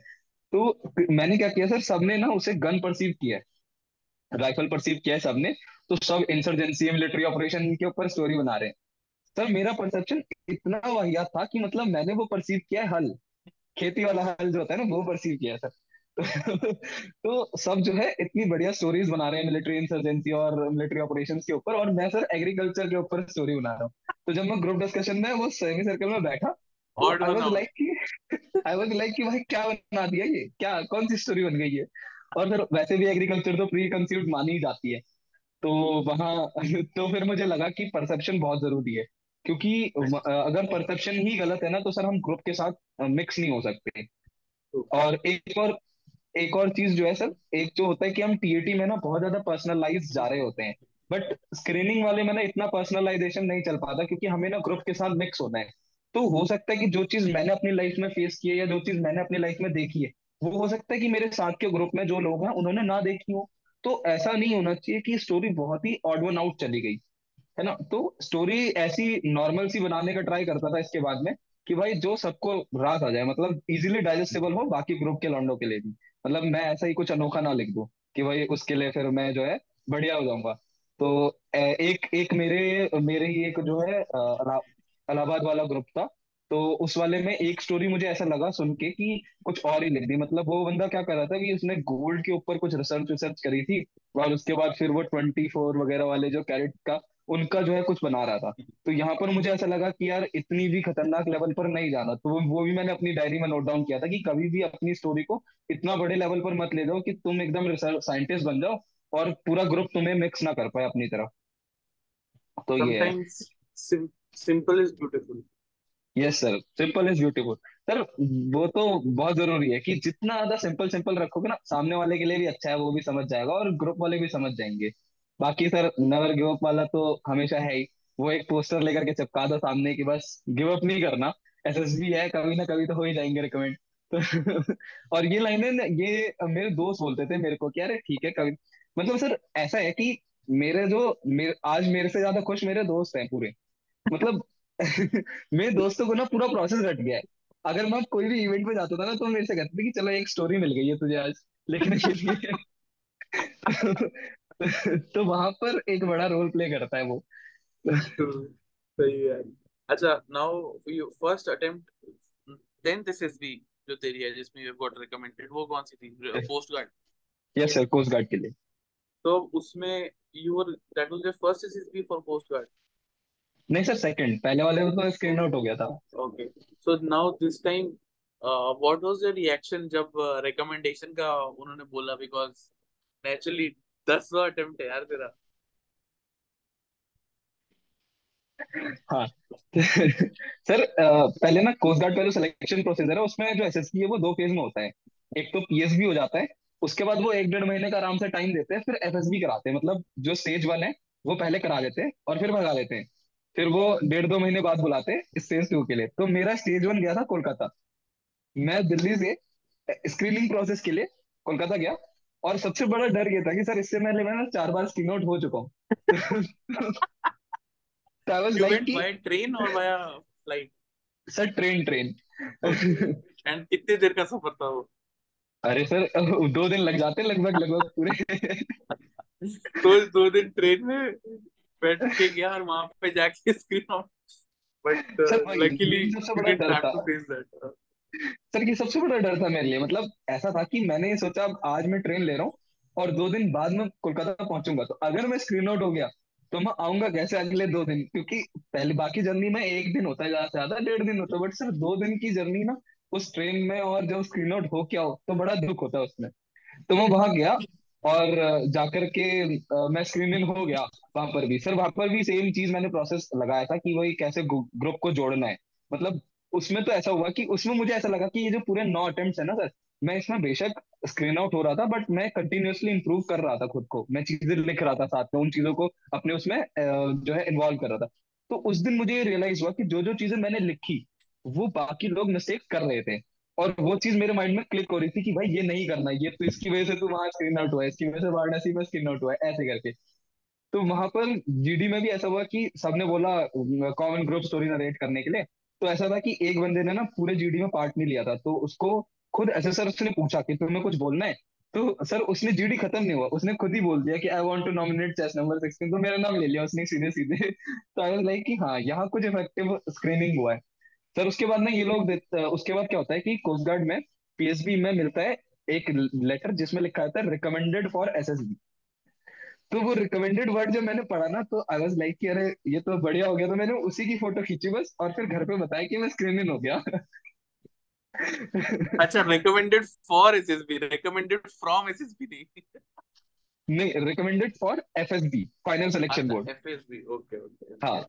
तो मैंने क्या किया सर, सबने ना उसे गन परसीव किया है, राइफल परसीव किया है सबने, तो सब इंसर्जेंसी मिलिट्री ऑपरेशन के ऊपर स्टोरी बना रहे हैं। सर मेरा परसेप्शन इतना वाहियात था कि मतलब मैंने वो परसीव किया है हल, खेती वाला हल जो होता है ना, वो परसीव किया है सर तो सब जो है इतनी बढ़िया स्टोरीज बना रहे हैं मिलिट्री इंसर्जेंसी और मिलिट्री ऑपरेशन के ऊपर, और मैं सर एग्रीकल्चर के ऊपर स्टोरी बना रहा हूँ। तो जब मैं ग्रुप डिस्कशन में वो सेमी सर्कल में बैठा, आई वाज लाइक कि भाई क्या बना दिया ये, क्या कौन सी स्टोरी बन गई है। और फिर वैसे भी एग्रीकल्चर तो प्री कंसीव्ड मानी जाती है, तो वहां तो फिर मुझे लगा कि परसेप्शन बहुत जरूरी है, क्योंकि अगर परसेप्शन ही गलत है ना तो सर हम ग्रुप के साथ मिक्स नहीं हो सकते। और एक और चीज जो है सर, एक जो होता है कि हम TAT में ना बहुत ज्यादा पर्सनलाइज जा रहे होते हैं, बट स्क्रीनिंग वाले में ना इतना पर्सनलाइजेशन नहीं चल पाता, क्योंकि हमें ना ग्रुप के साथ मिक्स होना है। तो हो सकता है कि जो चीज मैंने अपनी लाइफ में फेस की है या जो चीज मैंने अपनी लाइफ में देखी है, वो हो सकता है कि मेरे साथ के ग्रुप में जो लोग हैं उन्होंने ना देखी हो। तो ऐसा नहीं होना चाहिए कि स्टोरी बहुत ही ऑड वन आउट चली गई है ना। तो स्टोरी ऐसी नॉर्मल सी बनाने का ट्राई करता था इसके बाद में, कि भाई जो सबको रास आ जाए, मतलब इजीली डाइजेस्टेबल हो बाकी ग्रुप के लॉन्डो के लिए भी। मतलब मैं ऐसा ही कुछ अनोखा ना लिख दूं कि भाई उसके लिए फिर मैं जो है बढ़िया हो जाऊंगा। तो एक मेरे ही एक जो है इलाहाबाद वाला ग्रुप था, तो उस वाले में एक स्टोरी मुझे ऐसा लगा सुन के कि कुछ और ही लिख दी। मतलब वो बंदा क्या कर रहा था कि उसने गोल्ड के ऊपर कुछ रिसर्च करी थी और उसके बाद फिर वो 24 वगैरह वाले जो कैरेट का उनका जो है कुछ बना रहा था। तो यहाँ पर मुझे ऐसा लगा कि यार इतनी भी खतरनाक लेवल पर नहीं जाना। तो वो भी मैंने अपनी डायरी में नोट डाउन किया था कि कभी भी अपनी स्टोरी को इतना बड़े लेवल पर मत ले जाओ कि तुम एकदम रिसर्च साइंटिस्ट बन जाओ और पूरा ग्रुप तुम्हें मिक्स ना कर पाए अपनी तरफ। तो ये simple is beautiful. Yes sir, simple is beautiful sir. वो तो बहुत जरूरी है कि जितना ज्यादा सिंपल रखोगे ना, सामने वाले के लिए भी अच्छा है, वो भी समझ जाएगा और ग्रुप वाले भी समझ जाएंगे। बाकी सर नेवर गिव अप वाला तो हमेशा है ही। वो एक पोस्टर लेकर के चिपका दो सामने कि बस गिव अप नहीं करना, एसएसबी है, कभी ना कभी तो हो ही जाएंगे रिकमेंड तो और ये लाइनें ये मेरे दोस्त बोलते थे मेरे को कि अरे ठीक है कभी, मतलब सर ऐसा है कि आज मेरे से ज्यादा खुश मेरे दोस्त हैं पूरे, मतलब मेरे दोस्तों को ना पूरा प्रोसेस रट गया है। अगर मैं कोई भी इवेंट पे जाता था ना तो मेरे से कहते थे कि चलो एक स्टोरी मिल गई है तुझे आज लिखने के लिए तो वहां पर एक बड़ा रोल प्ले करता है वो सही है। अच्छा, now your first attempt then SSB जो तेरी है जिसमें यू गॉट रिकमेंडेड, वो कौन सी थी? Coast guard. Yes sir, coast guard के लिए। तो उसमें your that was your first SSB for coast guard? नहीं सर, सेकंड। पहले वाले में तो स्क्रीन आउट हो गया था। Okay, so now this time what was the reaction जब रिकमेंडेशन का उन्होंने बोला? बिकॉज़ नेचुरली 10वां अटेम्प्ट है यार तेरा। हाँ सर, पहले ना कोस्ट गार्ड का जो सिलेक्शन प्रोसीजर है उसमें जो एसएसबी है वो दो फेज में होता है। एक तो पीएसबी हो जाता है, उसके बाद वो 1.5 महीने का आराम से टाइम देते हैं, फिर एफएसबी कराते हैं। मतलब जो स्टेज 1 है वो पहले करा देते हैं और फिर भगा देते हैं, फिर वो 1.5-2 महीने बाद बुलाते हैं स्टेज 2 के लिए। तो मेरा स्टेज 1 गया था कोलकाता। मैं दिल्ली से स्क्रीनिंग प्रोसेस के लिए कोलकाता गया और सबसे बड़ा डर ये था कि सर इससे पहले मैं 4 बार स्क्रीन आउट हो चुका हूँ सर। ट्रेन एंड कितने देर का सफर था वो? अरे सर 2 दिन लग जाते लगभग पूरे तो 2 दिन ट्रेन में बैठ के गया और वहां पे जाके screen out. But luckily sir ये सबसे बड़ा डर था मेरे लिए। मतलब ऐसा था कि मैंने सोचा आज मैं ट्रेन ले रहा हूँ और 2 दिन बाद में कोलकाता पहुंचूंगा, तो अगर मैं स्क्रीन आउट हो गया तो मैं आऊंगा कैसे अगले 2 दिन, क्योंकि पहले बाकी जर्नी में 1 दिन होता है ज्यादा से ज्यादा, 1.5 दिन होता है। बट सर 2 दिन की जर्नी ना उस ट्रेन में, और जब स्क्रीन आउट हो क्या हो तो बड़ा दुख होता है उसमें। तो मैं वहां गया और जाकर के मैं स्क्रीन इन हो गया। वहां पर भी सेम चीज मैंने प्रोसेस लगाया था कि वही कैसे ग्रुप को जोड़ना है। मतलब उसमें तो ऐसा हुआ कि उसमें मुझे ऐसा लगा कि ये जो पूरे 9 अटेम्प्ट्स है ना सर, मैं इसमें बेशक स्क्रीन आउट हो रहा था बट मैं कंटिन्यूअसली इंप्रूव कर रहा था खुद को। मैं चीजें लिख रहा था, साथ में उन चीजों को अपने उसमें जो है इन्वॉल्व कर रहा था। तो उस दिन मुझे ये रियलाइज हुआ कि जो जो चीजें मैंने लिखी वो बाकी लोग मिस्टेक कर रहे थे और वो चीज मेरे माइंड में क्लिक हो रही थी कि भाई ये नहीं करना, ये तो इसकी वजह से तू वहां स्क्रीन आउट हुआ है, इसकी वजह से वाराणसी में स्क्रीन आउट हुआ है, ऐसे करके। तो वहां पर जीडी में भी ऐसा हुआ कि सबने बोला कॉमन ग्रुप स्टोरी नरेट करने के लिए। तो ऐसा था कि एक बंदे ने ना पूरे जीडी में पार्ट नहीं लिया था, तो उसको खुद एसएसआर ने पूछा कि तुम्हें कुछ बोलना है, तो सर उसने जीडी खत्म नहीं हुआ, उसने खुद ही बोल दिया कि I want to nominate chest number 16। तो मेरा नाम ले लिया उसने सीधे। तो आई वाज लाइक कि हाँ, यहाँ कुछ इफेक्टिव स्क्रीनिंग हुआ है सर। उसके बाद ना ये लोग, उसके बाद क्या होता है कि कोस्ट गार्ड में पीएसबी में मिलता है एक लेटर जिसमें लिखा रहता है रिकमेंडेड फॉर एसएसबी। तो वो रिकमेंडेड वर्ड जब मैंने पढ़ा ना तो आई वाज लाइक कि अरे ये तो बढ़िया हो गया। तो मैंने उसी की फोटो खींची बस और फिर घर पे बताया कि मैं स्क्रीन इन हो गया अच्छा, recommended for SSB, recommended from SSB नहीं, recommended for FSB, final selection board, FSB. Okay, हां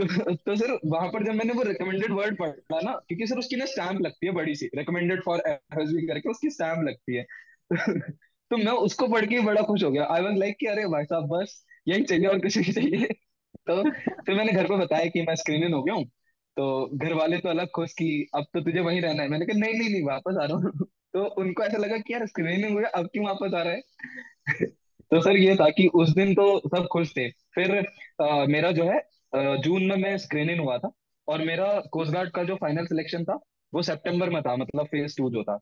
तो सर वहां पर जब मैंने वो रिकमेंडेड वर्ड पढ़ा ना, क्योंकि सर उसकी ना स्टैम्प लगती है बड़ी सी, रिकमेंडेड फॉर एफएसबी करके उसकी स्टैम्प लगती है तो मैं उसको पढ़ के बड़ा खुश हो गया। आई वाज लाइक कि अरे भाई साहब बस यही चाहिए और कुछ नहीं चाहिए। तो फिर मैंने घर पे बताया कि मैं स्क्रीन इन हो गया हूँ। तो घर वाले तो अलग खुश कि अब तो तुझे वहीं रहना है। मैंने कहा नहीं, वापस आ रहा हूँ। तो उनको ऐसा लगा कि यार स्क्रीन इन हो गया, अब क्यों वापस आ रहा है तो सर ये था कि उस दिन तो सब खुश थे। फिर मेरा जो है जून में मैं स्क्रीन इन हुआ था और मेरा कोस्ट गार्ड का जो फाइनल सिलेक्शन था वो सितंबर में था, मतलब फेज 2 जो था।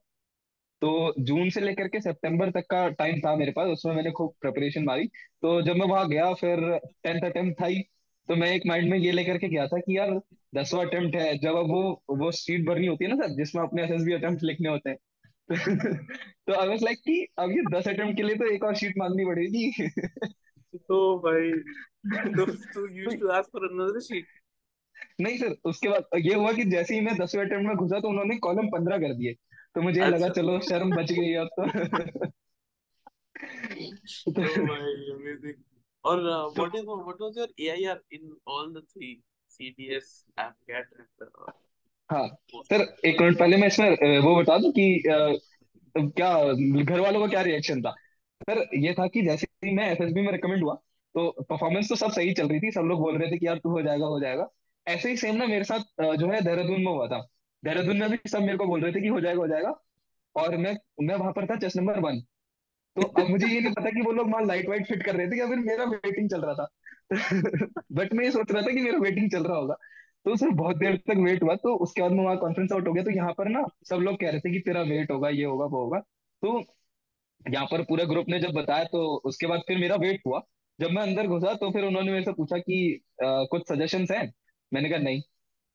तो जून से लेकर के सितंबर तक का टाइम था मेरे पास, उसमें मैंने खूब प्रिपरेशन मारी। तो जब मैं वहां गया फिर 10th अटेम्प्ट था ही, तो मैं एक माइंड में ये लेकर के गया था कि यार 10वां अटेम्प्ट है, जब अब वो सीट भरनी होती है ना सर जिसमें अपने एसएसबी अटेम्प्ट लिखने होते हैं तो आई वाज लाइक कि अब ये 10 अटेम्प्ट के लिए तो एक और सीट मांगनी पड़ेगी तो भाई तो you have to ask for another seat. नहीं सर, उसके बाद ये हुआ कि जैसे ही मैं 10वें अटेम्प्ट में घुसा तो उन्होंने कॉलम 15 कर दिए, तो मुझे लगा चलो शर्म बच गई अब तो तो भाई अमेजिंग। और what was your AIR in all the three? CDS, AFCAT and हाँ सर, एक मिनट पहले मैं इसमें वो बता दूं कि क्या घर वालों का क्या रिएक्शन था। सर ये था कि जैसे ही मैं एफएसबी में रिकमेंड हुआ तो परफॉर्मेंस तो सब सही चल रही थी, सब लोग बोल रहे थे कि यार तू हो जाएगा। ऐसे ही सेम ना मेरे साथ जो है देहरादून में हुआ था। देहरादून में भी सब मेरे को बोल रहे थे कि हो जाएगा और मैं वहां पर था चेस्ट नंबर 1। तो अब मुझे ये नहीं पता कि वो लोग माल लाइट वाइट फिट कर रहे थे या फिर मेरा वेटिंग चल रहा था बट मैं ये सोच रहा था कि मेरा वेटिंग चल रहा होगा। तो सर बहुत देर तक वेट हुआ, तो उसके बाद में वहाँ कॉन्फ्रेंस आउट हो गया। तो यहाँ पर ना सब लोग कह रहे थे कि तेरा वेट होगा, ये होगा, वो होगा। तो यहाँ पर पूरा ग्रुप ने जब बताया तो उसके बाद फिर मेरा वेट हुआ। जब मैं अंदर घुसा तो फिर उन्होंने मेरे से पूछा कि कुछ सजेशंस हैं? मैंने कहा नहीं।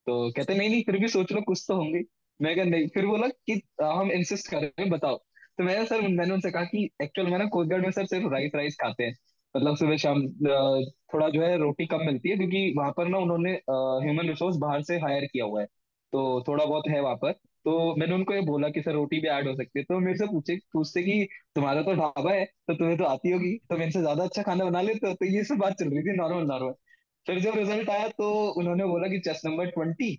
तो कहते नहीं फिर भी सोच लो, कुछ तो होंगे। मैंने कहा नहीं। फिर बोला कि हम इंसिस्ट कर रहे हैं, बताओ। तो मैंने उनसे कहा कि एक्चुअल में ना कोस्ट गार्ड में सर सिर्फ राइस खाते हैं, मतलब सुबह शाम। थोड़ा जो है रोटी कम मिलती है क्योंकि वहां पर ना उन्होंने ह्यूमन रिसोर्स बाहर से हायर किया हुआ है, तो थोड़ा बहुत है वहां पर। तो मैंने उनको ये बोला कि सर रोटी भी ऐड हो सकती है। तो मेरे से पूछते कि तुम्हारा तो ढाबा है तो तुम्हें तो आती होगी, तो मेरे से ज्यादा अच्छा खाना बना लेते हो। तो ये सब बात चल रही थी नॉर्मल। फिर जब रिजल्ट आया तो उन्होंने बोला कि चेस्ट नंबर 20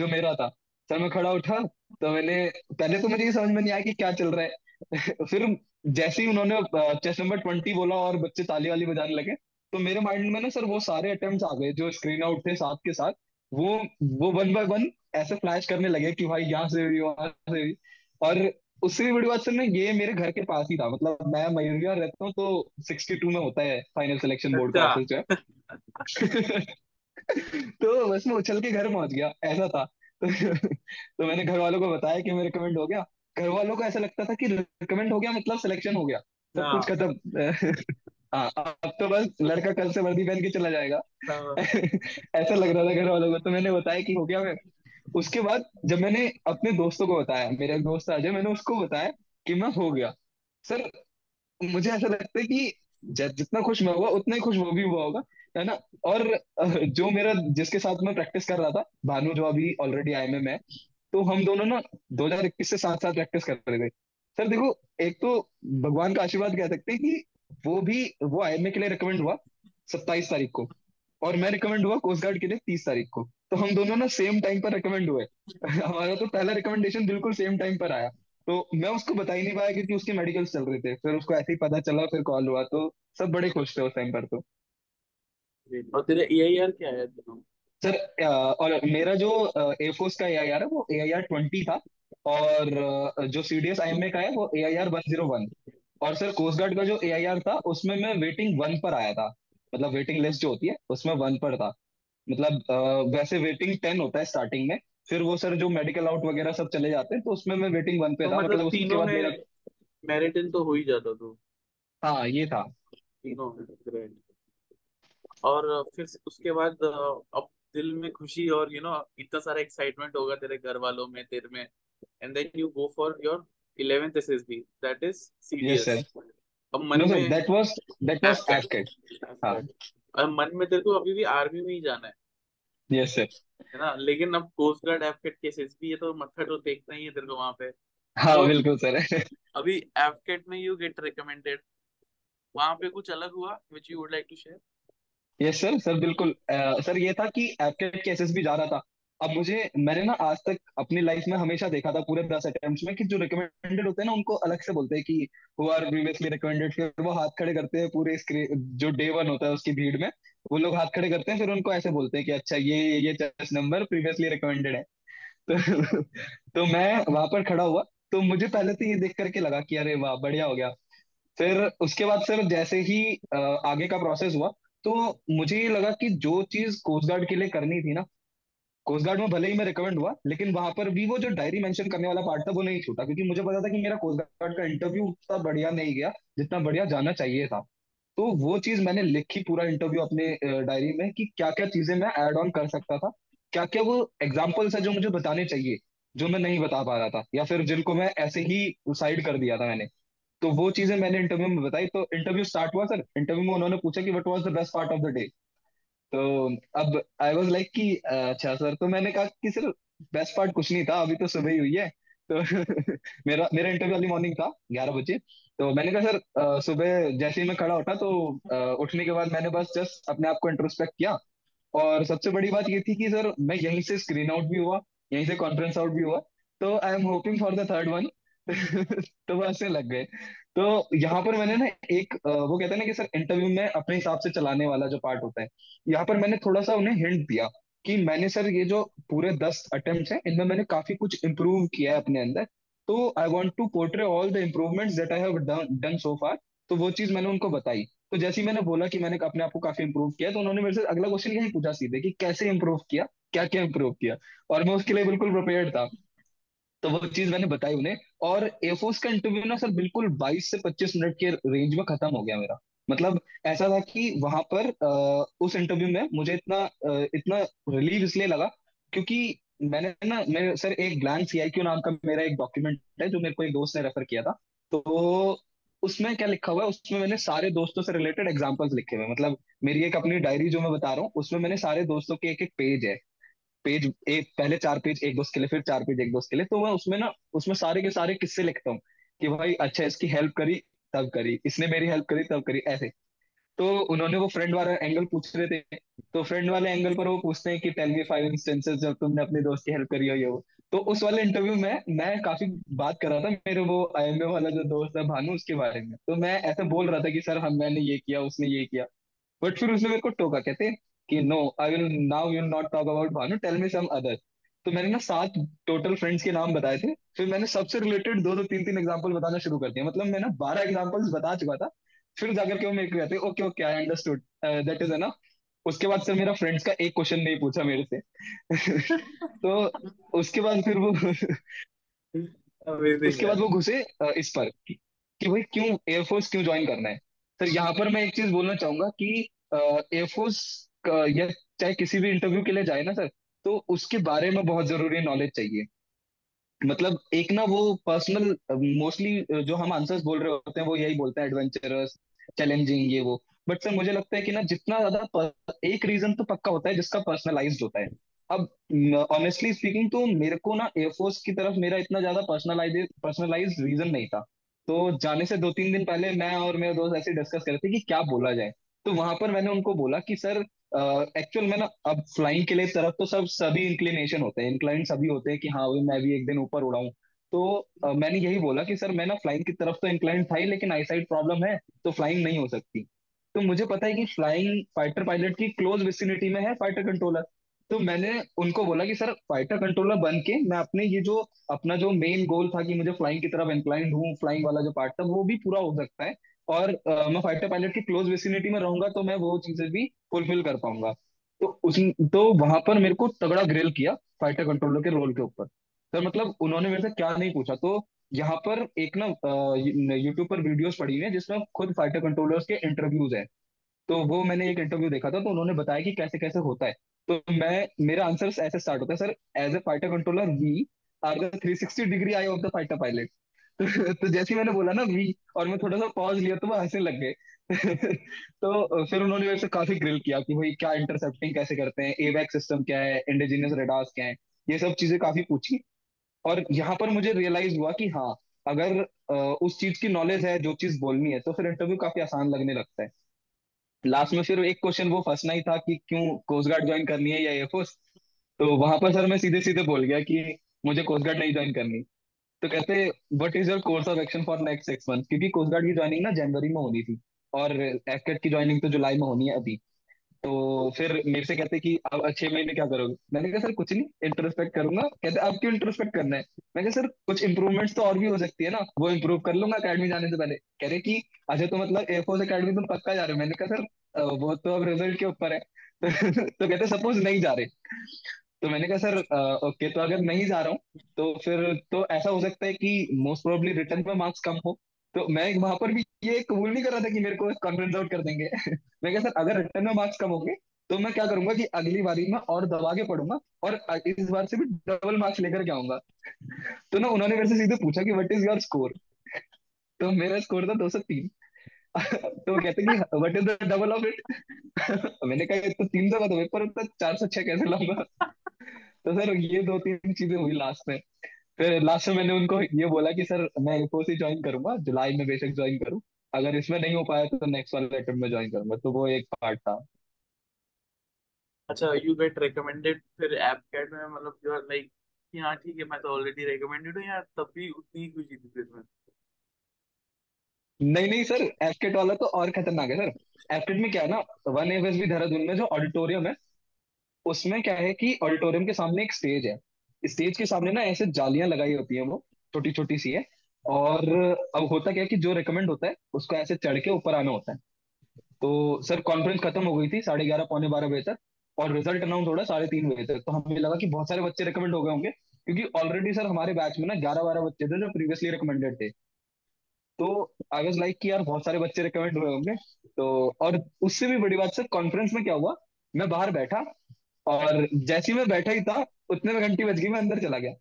जो मेरा था सर, मैं खड़ा उठा तो मैंने पहले तो मुझे ये समझ में नहीं आया कि क्या चल रहा है फिर जैसे ही उन्होंने चेस्ट नंबर 20 बोला और बच्चे ताली वाली बजाने लगे तो मेरे माइंड में ना सर वो सारे अटेम्प्ट्स आ गए जो स्क्रीन आउट थे, साथ के साथ वो वन बाय वन ऐसे फ्लैश करने लगे कि भाई यहाँ से भी, वहां से भी। और उससे भी बड़ी बात सर, ये मेरे घर के पास ही था। मतलब मैं मयूरिया रहता हूँ, तो 62 में होता है फाइनल सिलेक्शन बोर्ड का ऑफिस जो है तो बस मैं उछल के घर पहुंच गया, ऐसा था तो मैंने घर वालों को बताया कि मैं रिकमेंड हो गया। घर वालों को ऐसा लगता था कि रिकमेंड हो गया मतलब सिलेक्शन हो गया, सब कुछ खत्म। हाँ, अब तो बस लड़का कल से वर्दी पहन के चला जाएगा ऐसा लग रहा था घर वालों को। तो मैंने बताया कि हो गया मैं। उसके बाद जब मैंने अपने दोस्तों को बताया, मेरा दोस्त अजय, मैंने उसको बताया कि मैं हो गया। सर मुझे ऐसा लगता है कि जितना खुश मैं हुआ उतना ही खुश वो भी हुआ होगा, है ना। और जो मेरा जिसके साथ मैं प्रैक्टिस कर रहा था, भानु, जो अभी ऑलरेडी IMA में है, तो हम दोनों ना 2021 से साथ साथ प्रैक्टिस कर रहे थे। सर देखो, एक तो भगवान का आशीर्वाद कह सकते हैं कि वो IMA के लिए रिकमेंड हुआ 27 तारीख को और मैं रिकमेंड हुआ कोस्ट गार्ड के लिए 30 तारीख को। तो हम दोनों ना सेम टाइम पर रिकमेंड हुए हमारा तो पहला रिकमेंडेशन बिल्कुल सेम टाइम पर आया। तो मैं उसको बता ही नहीं पाया क्योंकि उसके मेडिकल चल रहे थे। फिर उसको ऐसे ही पता चला, फिर कॉल हुआ, तो सब बड़े खुश थे उस टाइम पर। तो और तेरा AIR क्या आया सर? और मेरा जो एयरफोर्स का AIR है वो AIR 20 था और जो CDS IMA का है वो AIR 101। और सर कोस्ट गार्ड का जो AIR था उसमें मैं वेटिंग 1 पर आया था, मतलब वेटिंग लिस्ट जो होती है उसमें 1 पर था। मतलब वैसे वेटिंग 10 होता है स्टार्टिंग में, फिर वो सर जो मेडिकल आउट वगैरह सब चले जाते हैं, तो उसमें मैं वेटिंग 1 पे था। मतलब उसके बाद मेरा मेरिट इन तो हो ही जाता तो। हाँ ये था। और फिर उसके बाद अब दिल में खुशी और इतना सारा एक्साइटमेंट होगा तेरे घर वालों में, तेरे में। And then you go for your 11th SSB, that is CDS. अब मन में that was AFCAT. और मन में तेरे को अभी भी आर्मी में ही जाना है, yes sir, है ना। लेकिन अब कोस्ट गार्ड, AFCAT के SSB, ये तो मत्था तो देखना ही है तेरे को वहाँ पे। हाँ बिल्कुल सर। अभी AFCAT में you get recommended, वहाँ पे कुछ अलग हुआ which you would like to share? Yes sir, sir बिल्कुल। सर ये था कि AFCAT के SSB जा रहा था। अब मैंने ना आज तक अपनी लाइफ में हमेशा देखा था पूरे 10 अटेम्प्ट्स में कि जो रिकमेंडेड होते हैं ना उनको अलग से बोलते हैं कि हु आर प्रीवियसली रिकमेंडेड। फिर वो हाथ खड़े करते हैं पूरे जो डे 1 होता है उसकी भीड़ में, वो लोग हाथ खड़े करते हैं। फिर उनको ऐसे बोलते हैं कि अच्छा ये चेस्ट नंबर प्रीवियसली रिकमेंडेड है। तो मैं वहां पर खड़ा हुआ, तो मुझे पहले तो ये देख करके लगा कि अरे वाह बढ़िया हो गया। फिर उसके बाद सर जैसे ही आगे का प्रोसेस हुआ तो मुझे ये लगा कि जो चीज कोस्ट गार्ड के लिए करनी थी ना, कोस्ट गार्ड में भले ही मैं रिकमेंड हुआ लेकिन वहां पर भी वो जो डायरी मेंशन करने वाला पार्ट था वो नहीं छूटा, क्योंकि मुझे पता था कि मेरा कोस्ट गार्ड का इंटरव्यू उतना बढ़िया नहीं गया जितना बढ़िया जाना चाहिए था। तो वो चीज मैंने लिखी पूरा इंटरव्यू अपने डायरी में कि क्या क्या चीजें मैं ऐड ऑन कर सकता था क्या क्या वो एग्जाम्पल्स हैं जो मुझे बताने चाहिए जो मैं नहीं बता पा रहा था या फिर जिनको मैं ऐसे ही साइड कर दिया था मैंने, तो वो चीजें मैंने इंटरव्यू में बताई। तो इंटरव्यू स्टार्ट हुआ सर, इंटरव्यू में उन्होंने पूछा कि what was the best part of the day. तो अब आई वाज लाइक कि अच्छा सर, तो मैंने कहा कि सर बेस्ट पार्ट कुछ नहीं था, अभी तो सुबह ही हुई है। तो मेरा इंटरव्यू अर्ली मॉर्निंग था 11 बजे। तो मैंने कहा सर सुबह जैसे ही मैं खड़ा उठा तो उठने के बाद मैंने बस जस्ट अपने आप को इंट्रोस्पेक्ट किया, और सबसे बड़ी बात ये थी कि सर मैं यहीं से स्क्रीन आउट भी हुआ, यहीं से कॉन्फ्रेंस आउट भी हुआ। तो I am hoping for the third one. तो वो ऐसे लग गए। तो यहाँ पर मैंने ना एक वो कहते हैं ना कि सर इंटरव्यू में अपने हिसाब से चलाने वाला जो पार्ट होता है, यहाँ पर मैंने थोड़ा सा उन्हें हिंट दिया कि मैंने सर ये जो पूरे 10 अटेम्प्ट हैं इनमें मैंने काफी कुछ इम्प्रूव किया है अपने अंदर। तो I want to portray all the improvements that I have done so far. तो वो चीज मैंने उनको बताई। तो जैसे ही मैंने बोला कि मैंने अपने आप को काफी इम्प्रूव किया, तो उन्होंने मेरे से अगला क्वेश्चन यही पूछा सीधे कि कैसे इम्प्रूव किया, क्या क्या इम्प्रूव किया, और मैं उसके लिए बिल्कुल प्रिपेयर था। तो वो चीज मैंने बताई उन्हें। और एयरफोर्स का इंटरव्यू ना सर बिल्कुल 22 से 25 मिनट के रेंज में खत्म हो गया मेरा। मतलब ऐसा था कि वहां पर उस इंटरव्यू में मुझे इतना रिलीव इसलिए लगा क्योंकि मैं सर एक ब्लैंक CIQ नाम का मेरा एक डॉक्यूमेंट है जो मेरे को एक दोस्त ने रेफर किया था। तो उसमें क्या लिखा हुआ है, उसमें मैंने सारे दोस्तों से रिलेटेड एग्जाम्पल्स लिखे हुए। मतलब मेरी एक अपनी डायरी जो मैं बता रहा हूँ उसमें मैंने सारे दोस्तों के एक एक पेज है, पेज एक पहले 4 पेज एक दोस्त के लिए, फिर 4 पेज एक दोस्त के लिए। तो मैं उसमें सारे के सारे किस्से लिखता हूँ कि भाई अच्छा इसकी हेल्प करी तब करी, इसने मेरी हेल्प करी तब करी, ऐसे। तो उन्होंने वो फ्रेंड वाला एंगल पूछ रहे थे, तो फ्रेंड वाले एंगल पर वो पूछते हैं कि टेल मी 5 इंस्टेंसेस जब तुमने अपने दोस्त की हेल्प करी हो, ये वो। तो उस वाले इंटरव्यू में मैं काफी बात कर रहा था, मेरे वो IMA वाला जो दोस्त है भानु, उसके बारे में। तो मैं ऐसे बोल रहा था कि सर मैंने ये किया, उसने ये किया। बट फिर उसने मेरे को टोका, कहते कि no I will now you will not talk about Bhanu, tell me some other. तो मैंने 7 टोटल फ्रेंड्स के नाम बताए थे। फिर मैंने सबसे रिलेटेड 2-3 एग्जाम्पल बताना शुरू कर दिया। मतलब मैं 12 एग्जाम्पल्स बता चुका था। फिर जाकर के वो मेरे को कहते okay okay I understood that is enough. उसके बाद सर मेरा फ्रेंड्स का एक क्वेश्चन नहीं पूछा मेरे से। तो उसके बाद फिर वो उसके बाद वो घुसे इस पर कि भाई क्यों एयरफोर्स क्यों ज्वाइन करना है। सर यहाँ पर मैं एक चीज बोलना चाहूंगा कि एयरफोर्स या चाहे किसी भी इंटरव्यू के लिए जाए ना सर, तो उसके बारे में बहुत जरूरी नॉलेज चाहिए। मतलब एक ना वो पर्सनल, मोस्टली जो हम आंसर्स बोल रहे होते हैं वो यही बोलते हैं एडवेंचरस, चैलेंजिंग, ये वो। बट सर मुझे लगता है कि ना जितना ज्यादा एक रीजन तो पक्का होता है जिसका पर्सनलाइज्ड होता है। अब ऑनेस्टली स्पीकिंग तो मेरे को ना एयरफोर्स की तरफ मेरा इतना ज्यादा पर्सनलाइज्ड रीजन नहीं था। तो जाने से 2-3 दिन पहले मैं और मेरे दोस्त ऐसे डिस्कस कर रहे थे कि क्या बोला जाए। तो वहां पर मैंने उनको बोला कि सर एक्चुअल में ना अब फ्लाइंग के लिए तरफ तो सभी इंक्लिनेशन होते हैं, इंक्लाइन सभी होते हैं कि हाँ भाई मैं भी एक दिन ऊपर उड़ाऊं। तो मैंने यही बोला कि सर मैं ना फ्लाइंग की तरफ तो इंक्लाइन था ही, लेकिन आईसाइट प्रॉब्लम है तो फ्लाइंग नहीं हो सकती। तो मुझे पता है कि फ्लाइंग फाइटर पायलट की क्लोज विसिनिटी में है फाइटर कंट्रोलर। तो मैंने उनको बोला कि सर फाइटर कंट्रोलर बन के मैं अपने ये जो अपना जो मेन गोल था कि मुझे फ्लाइंग की तरफ इंक्लाइंड हूँ, फ्लाइंग वाला जो पार्ट था वो भी पूरा हो सकता है, और मैं फाइटर पायलट की क्लोज विसिनिटी में रहूंगा तो मैं वो चीजें भी फुलफिल कर पाऊंगा। तो वहां पर मेरे को तगड़ा ग्रिल किया फाइटर कंट्रोलर के रोल के ऊपर। सर मतलब उन्होंने मेरे से क्या नहीं पूछा। तो यहाँ पर एक ना यूट्यूब पर वीडियोस पड़ी हुई है जिसमें खुद फाइटर कंट्रोलर्स के इंटरव्यूज हैं। तो वो मैंने एक इंटरव्यू देखा था, तो उन्होंने बताया कि कैसे कैसे होता है। तो मेरा आंसर ऐसे स्टार्ट होता है, sir as a fighter controller we are the 360 degree eye of the fighter pilot. तो जैसे ही मैंने बोला ना वी, और मैं थोड़ा सा पॉज लिया तो वो हंसने लग गए। तो फिर उन्होंने मेरे से काफी ग्रिल किया कि भाई क्या इंटरसेप्टिंग कैसे करते हैं, AVEX सिस्टम क्या है, इंडिजिनियस रेडार्स क्या है, ये सब चीजें काफी पूछी। और यहाँ पर मुझे रियलाइज हुआ कि हाँ अगर उस चीज की नॉलेज है, जो चीज बोलनी है, तो फिर इंटरव्यू काफी आसान लगने लगता है। लास्ट में फिर एक क्वेश्चन वो फंसना ही था कि क्यों कोस्ट गार्ड ज्वाइन करनी है या एयरफोर्स। तो वहां पर सर मैं सीधे सीधे बोल गया कि मुझे कोस्ट गार्ड नहीं ज्वाइन करनी। तो कहते what is your course of action for next 6 month, क्योंकि कोस्ट गार्ड की ज्वाइनिंग ना जनवरी में होनी थी और AFCAT की ज्वाइनिंग तो जुलाई में होनी है अभी। तो फिर मेरे से कहते कि अब 6 महीने क्या करोगे। मैंने कहा सर कुछ नहीं, इंट्रोस्पेक्ट करूंगा। कहते अब क्यों इंट्रोस्पेक्ट करना है। मैंने कहा सर कुछ इंप्रूवमेंट्स तो और भी हो सकती है ना, वो इंप्रूव कर लूंगा अकेडमी जाने से पहले। कह रहे कि अच्छा तो मतलब एयरफोर्स अकेडमी तुम पक्का जा रहे हो। मैंने कहा सर वो तो अब रिजल्ट के ऊपर है। तो कहते सपोज नहीं जा रहे। तो मैंने कहा सर ओके, तो अगर नहीं जा रहा हूँ तो फिर तो ऐसा हो सकता है कि मोस्ट प्रोबेबली रिटर्न में मार्क्स कम हो। तो मैं वहां पर भी ये कबूल नहीं कर रहा था कि मेरे को कॉन्फिडेंस आउट कर देंगे। मैं कहा सर अगर रिटर्न में मार्क्स कम होंगे तो मैं क्या करूंगा कि अगली बारी में और दबा के पढ़ूंगा और इस बार से भी डबल मार्क्स लेकर के आऊंगा। तो ना उन्होंने मेरे से सीधे पूछा कि व्हाट इज योर स्कोर, तो मेरा स्कोर था 203। तो कहते कि what is the double of it. मैंने कहा तो 3 दबा तो पेपर होता, 406 कैसे लाऊंगा। तो सर ये 2-3 चीजें हुई लास्ट में। फिर लास्ट में मैंने उनको ये बोला कि सर मैं A4 से ज्वाइन करूंगा, जुलाई में बेशक ज्वाइन करूं, अगर इसमें नहीं हो पाया तो नेक्स्ट वाले अटेम्प्ट में ज्वाइन करूंगा। तो वो एक पार्ट था। अच्छा, यू गेट रिकमेंडेड फिर एफकैट में, मतलब यू आर लाइक कि हाँ ठीक है मैं तो ऑलरेडी रिकमेंडेड हूँ यार, तब भी उतनी खुशी थी फिर में? नहीं नहीं सर, एफकैट वाला तो और खतरनाक है सर। एफकैट में क्या है ना, वन एफएसबी देहरादून में जो ऑडिटोरियम है उसमें क्या है कि ऑडिटोरियम के सामने एक स्टेज है, स्टेज के सामने ना ऐसे जालियां लगाई होती हैं, वो छोटी छोटी सी है। और अब होता क्या है कि जो रिकमेंड होता है उसको ऐसे चढ़ के ऊपर आना होता है। तो सर कॉन्फ्रेंस खत्म हो गई थी 11:30, पौने 12 बजे तक, और रिजल्ट अनाउंस हो रहा 3:30 बजे तक। तो हमें लगा कि बहुत सारे बच्चे रिकमेंड हो गए होंगे, क्योंकि ऑलरेडी सर हमारे बैच में ना 11-12 बच्चे थे जो प्रीवियसली रिकमेंडेड थे। तो आई वाज लाइक कि यार बहुत सारे बच्चे रिकमेंड हुए होंगे। तो और उससे भी बड़ी बात सर, कॉन्फ्रेंस में क्या हुआ, मैं बाहर बैठा और जैसे ही मैं बैठा ही था उतने में घंटी बज गई, मैं अंदर चला गया।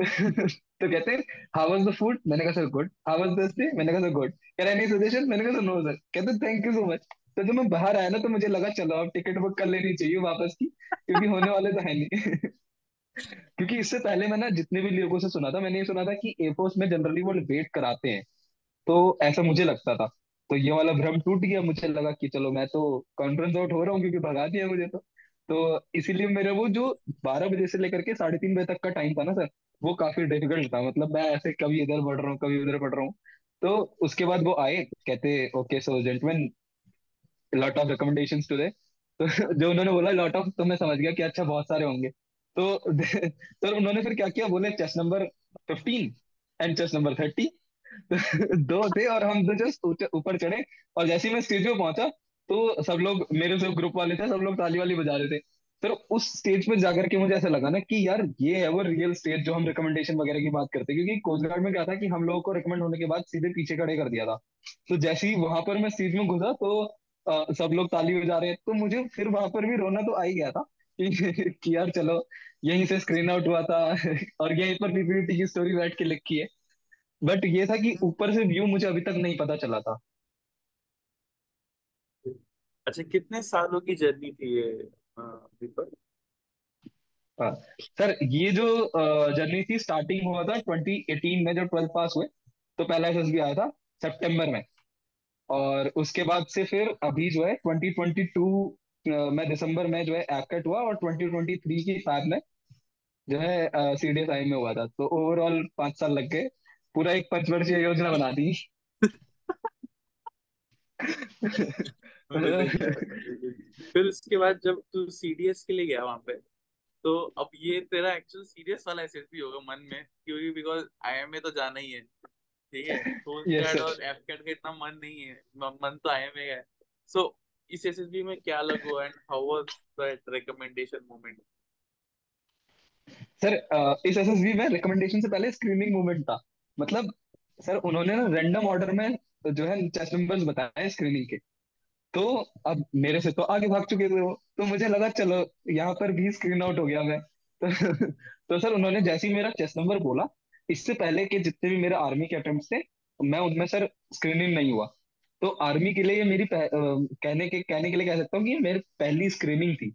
तो कहते हैं हाउ वाज द फूड, मैंने कहा sir good, how was the stay, मैंने कहा सर गुड, कह रहे एनी सजेशन, मैंने कहा सर नो सर, कहते थैंक यू सो मच। तो जब मैं बाहर आया ना तो मुझे लगा चलो अब टिकट बुक कर लेनी चाहिए वापस की, क्योंकि होने वाले तो है नहीं। क्योंकि इससे पहले मैं ना जितने भी लोगों से सुना था, मैंने ये सुना था कि एयरफोर्स में जनरली वो वेट कराते हैं, तो ऐसा मुझे लगता था। तो ये वाला भ्रम टूट गया, मुझे लगा कि चलो मैं तो कॉन्फ्रेंस आउट हो रहा हूँ क्योंकि भगा दिया मुझे। तो इसीलिए मेरा वो जो 12 बजे से लेकर के 3:30 बजे तक का टाइम था ना सर, वो काफी डिफिकल्ट था। मतलब मैं ऐसे कभी इधर पढ़ रहा हूँ कभी उधर पढ़ रहा हूँ। तो उसके बाद वो आए, कहते okay so gentleman lot of recommendations today. तो जो उन्होंने बोला लॉट ऑफ, तो मैं समझ गया कि अच्छा बहुत सारे होंगे। तो सर उन्होंने फिर क्या किया, बोले chest number 15 and chest number 30 दो थे, और हम दो जो ऊपर चढ़े और जैसे ही मैं स्टेज पे पहुंचा तो सब लोग मेरे से ग्रुप वाले थे, सब लोग ताली वाली बजा रहे थे। फिर उस स्टेज पे जाकर के मुझे ऐसा लगा ना कि यार ये है वो रियल स्टेज जो हम रिकमेंडेशन वगैरह की बात करते हैं। क्योंकि कोस्ट गार्ड में क्या था कि हम लोगों को रिकमेंड होने के बाद सीधे पीछे खड़े कर दिया था। तो जैसे ही वहां पर मैं स्टेज में घुसा तो सब लोग ताली बजा रहे हैं, तो मुझे फिर वहां पर भी रोना तो आ ही गया था कि यार चलो यहीं से स्क्रीन आउट हुआ था और यहीं पर पीपीटी की स्टोरी बैठ के लिखी है। बट ये था कि ऊपर से व्यू मुझे अभी तक नहीं पता चला था। अच्छा, कितने सालों की जर्नी थी ये दीपक? सर ये जो जर्नी थी, स्टार्टिंग हुआ था 2018 में, जब 12th पास हुए तो पहला SSB आया था सितंबर में, और उसके बाद से फिर अभी जो है 2022 में दिसंबर में जो है AFCAT हुआ, और 2023 की फैब में जो है CDS में हुआ था। तो ओवरऑल 5 साल लग गए, पूरा एक 5 वर्षीय योजना बना दी। फिर उसके बाद जब तू CDS के लिए गया वहां पे, तो अब ये तेरा एक्चुअल CDS वाला एसेट भी होगा मन में, क्योंकि बिकॉज IMA तो जाना ही है, ठीक है? कोस्ट गार्ड और एफकैट का इतना मन नहीं है, मन तो IMA का है। सो इस SSB में क्या लग हुआ, and how was that recommendation moment? Sir इस SSB में रिकमेंडेशन से पहले स्क्रीनिंग मोमेंट था। मतलब सर उन्होंने ना रैंडम ऑर्डर में जो है चेस्ट नंबर्स बताए स्क्रीनिंग के। तो अब मेरे से तो आगे भाग चुके थे वो, तो मुझे लगा चलो यहाँ पर भी स्क्रीन आउट हो गया मैं। तो सर उन्होंने जैसे ही मेरा चेस्ट नंबर बोला, इससे पहले के जितने भी मेरे आर्मी के अटेम्प्ट्स थे मैं उनमें सर स्क्रीनिंग नहीं हुआ। तो आर्मी के लिए ये मेरी कहने के लिए कह सकता हूँ कि ये मेरी पहली स्क्रीनिंग थी।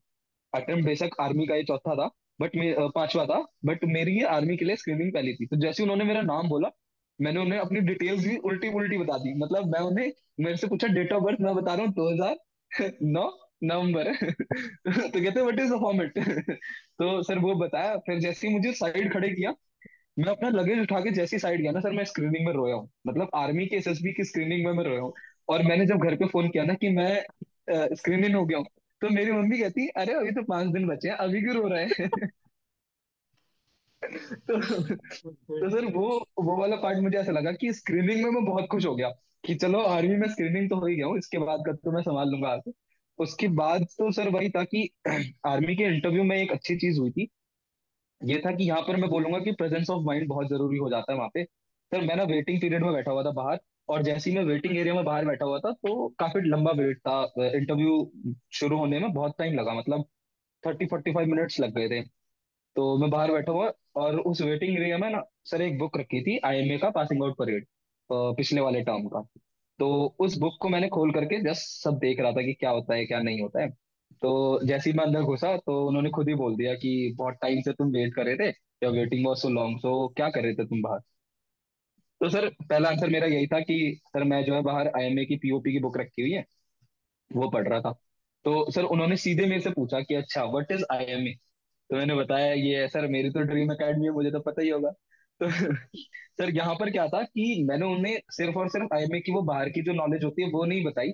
अटेम्प्ट बेशक आर्मी का ये चौथा था, बट 5वां था, बट मेरी ये आर्मी के लिए स्क्रीनिंग पहली थी। तो जैसे उन्होंने मेरा नाम बोला, मैंने उन्हें अपनी डिटेल्स भी उल्टी उल्टी बता दी। मतलब मैं उन्हें, मेरे से पूछा डेट ऑफ बर्थ, मैं बता रहा हूँ 2009 नवंबर। तो कहते व्हाट इज द फॉर्मेट। तो सर वो बताया। फिर जैसे ही मुझे साइड खड़े किया, मैं अपना लगेज उठा के जैसे ही साइड गया ना सर, मैं स्क्रीनिंग में रोया हूँ। मतलब आर्मी के SSB की स्क्रीनिंग में मैं रोया हूँ। और मैंने जब घर पे फोन किया ना कि मैं स्क्रीनिंग हो गया हूँ, तो मेरी मम्मी कहती अरे अभी तो 5 दिन बचे हैं, अभी क्यों रो रहे हैं। तो सर वो वाला पार्ट मुझे ऐसा लगा कि स्क्रीनिंग में मैं बहुत खुश हो गया कि चलो आर्मी में स्क्रीनिंग तो हो ही गया हूँ, इसके बाद का तो मैं संभाल लूंगा आगे। उसके बाद तो सर वही था कि आर्मी के इंटरव्यू में एक अच्छी चीज हुई थी, ये था कि यहाँ पर मैं बोलूंगा कि प्रेजेंस ऑफ माइंड बहुत जरूरी हो जाता है वहाँ पे। सर मैं ना वेटिंग पीरियड में बैठा हुआ था बाहर, और जैसे ही मैं वेटिंग एरिया में बाहर बैठा हुआ था तो काफी लंबा वेट था, इंटरव्यू शुरू होने में बहुत टाइम लगा, मतलब 30-45 मिनट्स लग गए थे। तो मैं बाहर बैठा हुआ और उस वेटिंग एरिया में ना सर एक बुक रखी थी IMA का पासिंग आउट परेड पिछले वाले टर्म का, तो उस बुक को मैंने खोल करके जस्ट सब देख रहा था कि क्या होता है क्या नहीं होता है। तो जैसे ही मैं अंदर घुसा तो उन्होंने खुद ही बोल दिया कि बहुत टाइम से तुम वेट कर रहे थे, your waiting was so long, so क्या कर रहे थे तुम बाहर। तो सर पहला आंसर मेरा यही था कि सर मैं जो है बाहर IMA की POP की बुक रखी हुई है वो पढ़ रहा था। तो सर उन्होंने सीधे मेरे से पूछा कि अच्छा व्हाट इज IMA, तो मैंने बताया ये सर मेरी तो ड्रीम अकेडमी है, मुझे तो पता ही होगा। तो सर यहाँ पर क्या था कि मैंने उन्हें सिर्फ और सिर्फ IMA की वो बाहर की जो नॉलेज होती है वो नहीं बताई।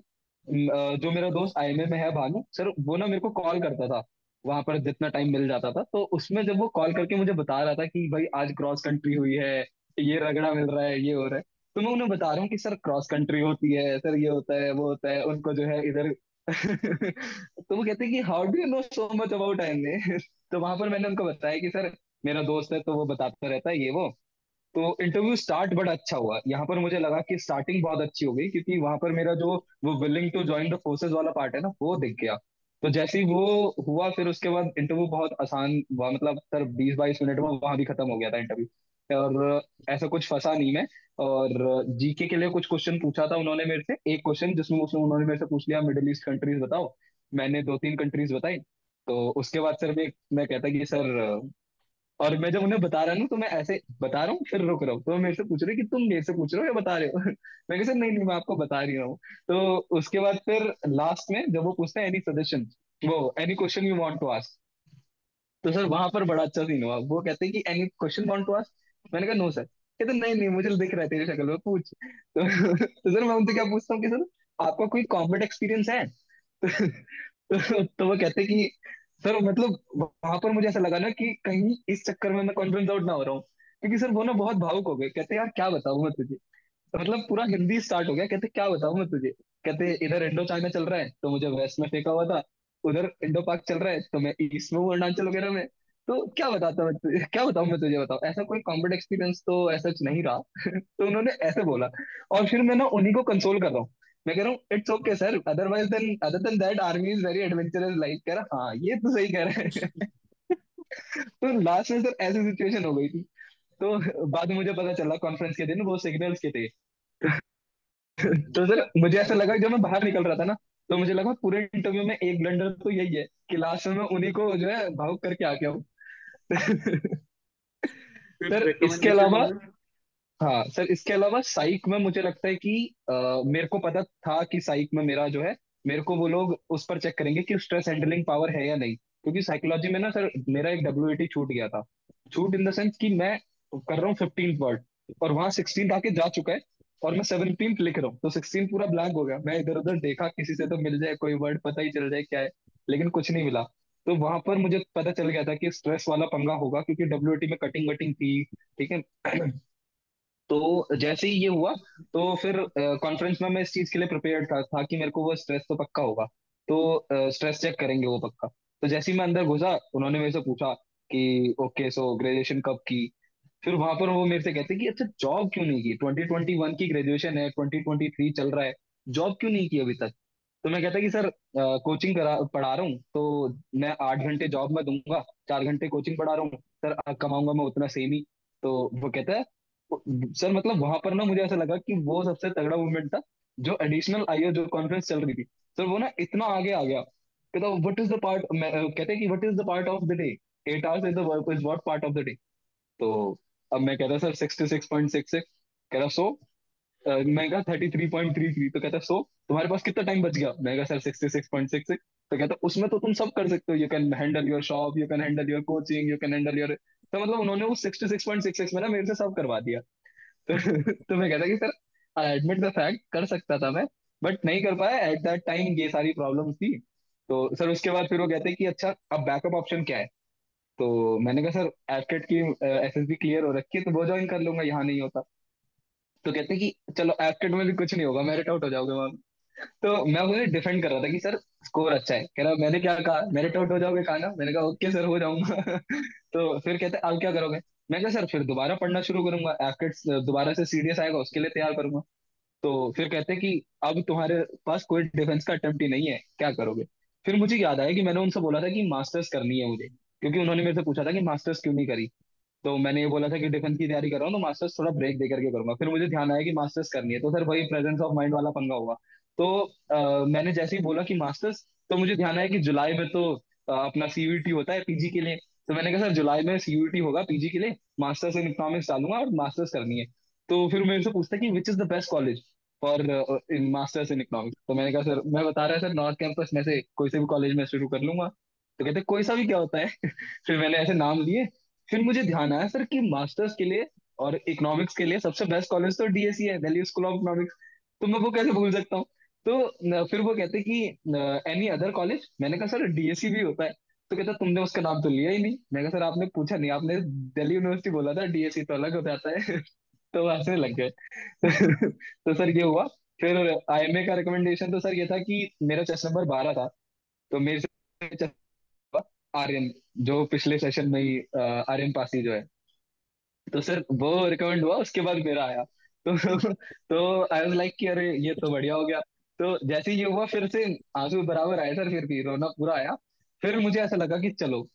जो मेरा दोस्त IMA में है भानु सर, वो ना मेरे को कॉल करता था वहां पर जितना टाइम मिल जाता था, तो उसमें जब वो कॉल करके मुझे बता रहा था कि भाई आज क्रॉस कंट्री हुई है, ये रगड़ा मिल रहा है, ये हो रहा है, तो मैं उन्हें बता रहा हूँ कि सर क्रॉस कंट्री होती है, सर ये होता है वो होता है, उनको जो है इधर तो वो कहते हैं कि how do you know so much about IMA। तो वहां पर मैंने उनको बताया कि सर मेरा दोस्त है तो वो बताता रहता है ये वो। तो इंटरव्यू स्टार्ट बड़ा अच्छा हुआ, यहाँ पर मुझे लगा कि स्टार्टिंग बहुत अच्छी हो गई क्योंकि वहां पर मेरा जो वो willing to join the forces वाला पार्ट है ना वो दिख गया। तो जैसे ही वो हुआ फिर उसके बाद इंटरव्यू बहुत आसान हुआ, मतलब सर 20-22 मिनट में वहां भी खत्म हो गया था इंटरव्यू और ऐसा कुछ फंसा नहीं मैं। और जीके के लिए कुछ क्वेश्चन पूछा था उन्होंने मेरे से, एक क्वेश्चन जिसमें उन्होंने मेरे से पूछ लिया मिडिल ईस्ट कंट्रीज बताओ, मैंने 2-3 कंट्रीज बताई। तो उसके बाद सर मैं कहता कि सर, और मैं जब उन्हें बता रहा हूँ तो मैं ऐसे बता रहा हूँ फिर रुक रहा हूँ, तो मेरे से पूछ रहे कि तुम मेरे से पूछ रहे हो या बता रहे हो मैं कहा सर नहीं नहीं मैं आपको बता रही हूँ। तो उसके बाद फिर लास्ट में जब वो पूछते हैं एनी सजेशन, वो any question you want to ask, तो सर वहां पर बड़ा अच्छा सीन हुआ। वो कहते हैं कि any question want to ask, मैंने कहा नो सर, कहते नहीं नहीं मुझे दिख रहा है तेरी शक्ल में पूछ। तो सर मैं उनसे क्या पूछता हूँ कि सर आपका कोई कॉम्बैट एक्सपीरियंस है तो वो कहते कि सर मतलब वहां पर मुझे ऐसा लगा ना कि कहीं इस चक्कर में मैं कॉन्फिडेंस आउट ना हो रहा हूँ, क्योंकि सर वो ना बहुत भावुक हो गए, कहते यार क्या बताऊं मैं तुझे, तो मतलब पूरा हिंदी स्टार्ट हो गया, कहते क्या बताऊं मैं तुझे, कहते इधर इंडो चाइना चल रहा है तो मुझे वेस्ट में फेंका हुआ था, उधर इंडो पाक चल रहा है तो मैं ईस्ट में हूँ अरुणाचल वगैरह में, तो क्या बताऊं मैं तुझे बताओ, ऐसा कोई कॉम्बैट एक्सपीरियंस तो ऐसा नहीं रहा तो उन्होंने ऐसे बोला और फिर मैं ना उन्हीं को कंसोल कर रहा हूँ, मैं कह रहा हूँ it's okay sir, otherwise then other than that army is very adventurous life. कह रहा हाँ ये तो सही कह रहा है तो लास्ट में सर ऐसी सिचुएशन हो गई थी। तो बाद में मुझे पता चला कॉन्फ्रेंस के दिन वो सिग्नल्स के थे तो सर मुझे ऐसा लगा जब मैं बाहर निकल रहा था ना तो मुझे लगा पूरे इंटरव्यू में एक ब्लंडर तो यही है कि लास्ट में मैं उन्हीं को जो है भावुक करके आ गया हूँ सर इसके अलावा हाँ सर इसके अलावा साइक में मुझे लगता है कि मेरे को पता था कि साइक में मेरा जो है मेरे को वो लोग उस पर चेक करेंगे कि स्ट्रेस हैंडलिंग पावर है या नहीं, क्योंकि साइकोलॉजी में ना सर मेरा एक WAT छूट गया था, छूट इन द सेंस कि मैं कर रहा हूँ 15th वर्ड और वहां 16th आके जा चुका है और मैं 17th लिख रहा हूँ, तो 16 पूरा ब्लैंक हो गया। मैं इधर उधर देखा किसी से तो मिल जाए कोई वर्ड पता ही चल जाए क्या है, लेकिन कुछ नहीं मिला। तो वहां पर मुझे पता चल गया था कि स्ट्रेस वाला पंगा होगा क्योंकि WAT में कटिंग वटिंग थी, ठीक है। तो जैसे ही ये हुआ तो फिर कॉन्फ्रेंस में मैं इस चीज के लिए प्रिपेयर्ड था कि मेरे को वो स्ट्रेस तो पक्का होगा, तो स्ट्रेस चेक करेंगे वो पक्का। तो जैसे ही मैं अंदर घुसा उन्होंने मेरे से पूछा कि ओके सो ग्रेजुएशन कब की, फिर वहां पर वो मेरे से कहते कि अच्छा जॉब क्यों नहीं की, 2021 की ग्रेजुएशन है, 2023 चल रहा है, जॉब क्यों नहीं की अभी तक। तो मैं कहता कि सर कोचिंग पढ़ा रहा हूँ, तो मैं 8 घंटे जॉब में दूंगा, 4 घंटे कोचिंग पढ़ा रहा हूँ सर, कमाऊंगा मैं उतना सेम ही। तो वो कहता है सर मतलब वहां पर ना मुझे ऐसा लगा कि वो सबसे तगड़ा मूवमेंट था जो एडिशनल आईओ जो कॉन्फ्रेंस चल रही थी सर, वो ना इतना आगे आ गया, कहता व्हाट इज द पार्ट, कहते कि what is the part of the day, 8 hours is the work is what part of the day. तो अब मैं कहता सर 66.66, कह रहा सो मैं कहा 33.33, तो कहता सो तुम्हारे पास कितना टाइम बच गया, मैं कहा सर 66.66, तो कहता उसमें तो तुम सब कर सकते हो, you can handle your shop, you can handle your coaching, you can handle your, तो मतलब उन्होंने उस 66.66 में ना मेरे से सब करवा दिया तो मैं कहता कि sir I admit the fact, कर सकता था मैं बट नहीं कर पाया एट दैट टाइम, ये सारी प्रॉब्लम्स थी। तो सर उसके बाद फिर वो कहते कि अच्छा अब बैकअप ऑप्शन क्या है, तो मैंने कहा सर AFCAT की SSB क्लियर हो रखी है तो वो ज्वाइन कर लूंगा, यहाँ नहीं होता। तो कहते कि चलो AFCAT में भी कुछ नहीं होगा, मेरिट आउट हो जाओगे वहां। तो मैं उन्हें डिफेंड कर रहा था कि सर स्कोर अच्छा है, कह रहा मैंने क्या कहा मेरिट आउट हो जाओगे कहा ना, मैंने कहा ओके सर हो जाऊंगा तो फिर कहते अब क्या करोगे, मैं कहा सर फिर दोबारा पढ़ना शुरू करूंगा, AFCAT दोबारा से CDS आएगा उसके लिए तैयार करूंगा। तो फिर कहते हैं कि अब तुम्हारे पास कोई डिफेंस का अटेम्प्ट ही नहीं है, क्या करोगे। फिर मुझे याद आया कि मैंने उनसे बोला था कि मास्टर्स करनी है मुझे, क्योंकि उन्होंने मेरे से पूछा था कि मास्टर्स क्यों नहीं करी, तो मैंने ये बोला था कि डिफेंस की तैयारी कर रहा हूँ तो मास्टर्स थोड़ा ब्रेक दे करके करूंगा। फिर मुझे ध्यान आया कि मास्टर्स करनी है, तो सर वही प्रेजेंस ऑफ माइंड वाला पंगा हुआ। तो मैंने जैसे ही बोला कि मास्टर्स, तो मुझे ध्यान आया कि जुलाई में तो अपना सीयूईटी होता है पीजी के लिए, तो मैंने कहा सर जुलाई में सीयूईटी होगा पीजी के लिए, मास्टर्स इन इकोनॉमिक्स डालूंगा और मास्टर्स करनी है। तो फिर मेरे से पूछता कि which is the best college for in masters in economics, तो मैंने कहा सर मैं बता रहा है सर नॉर्थ कैंपस में से कोई से भी कॉलेज में शुरू कर लूंगा। तो कहते कोई सा भी क्या होता है फिर मैंने ऐसे नाम लिए, फिर मुझे ध्यान आया सर कि मास्टर्स के लिए और इकोनॉमिक्स के लिए सबसे बेस्ट कॉलेज तो डीएसी है, दिल्ली स्कूल ऑफ इकोनॉमिक्स, तो मैं वो कैसे भूल सकता हूँ। तो फिर वो कहते कि एनी अदर कॉलेज, मैंने कहा सर डीएसी भी होता है, तो कहता तुमने उसका नाम तो लिया ही नहीं। मैंने कहा सर आपने पूछा नहीं, आपने दिल्ली यूनिवर्सिटी बोला था, डीएसी तो अलग हो जाता है तो हंसने लग गए तो सर ये हुआ। फिर आईएमए का रिकमेंडेशन तो सर ये था कि मेरा चेस्ट नंबर 12 था, तो मेरे से आर्यन जो पिछले सेशन में ही आर्यन पासी जो है, तो सर वो रिकमेंड हुआ, उसके बाद मेरा आया तो आई वाज लाइक कि अरे ये तो बढ़िया हो गया। तो जैसे ही ये हुआ फिर से आंसू बराबर आए सर, फिर भी रोना पूरा आया। फिर मुझे ऐसा लगा कि चलो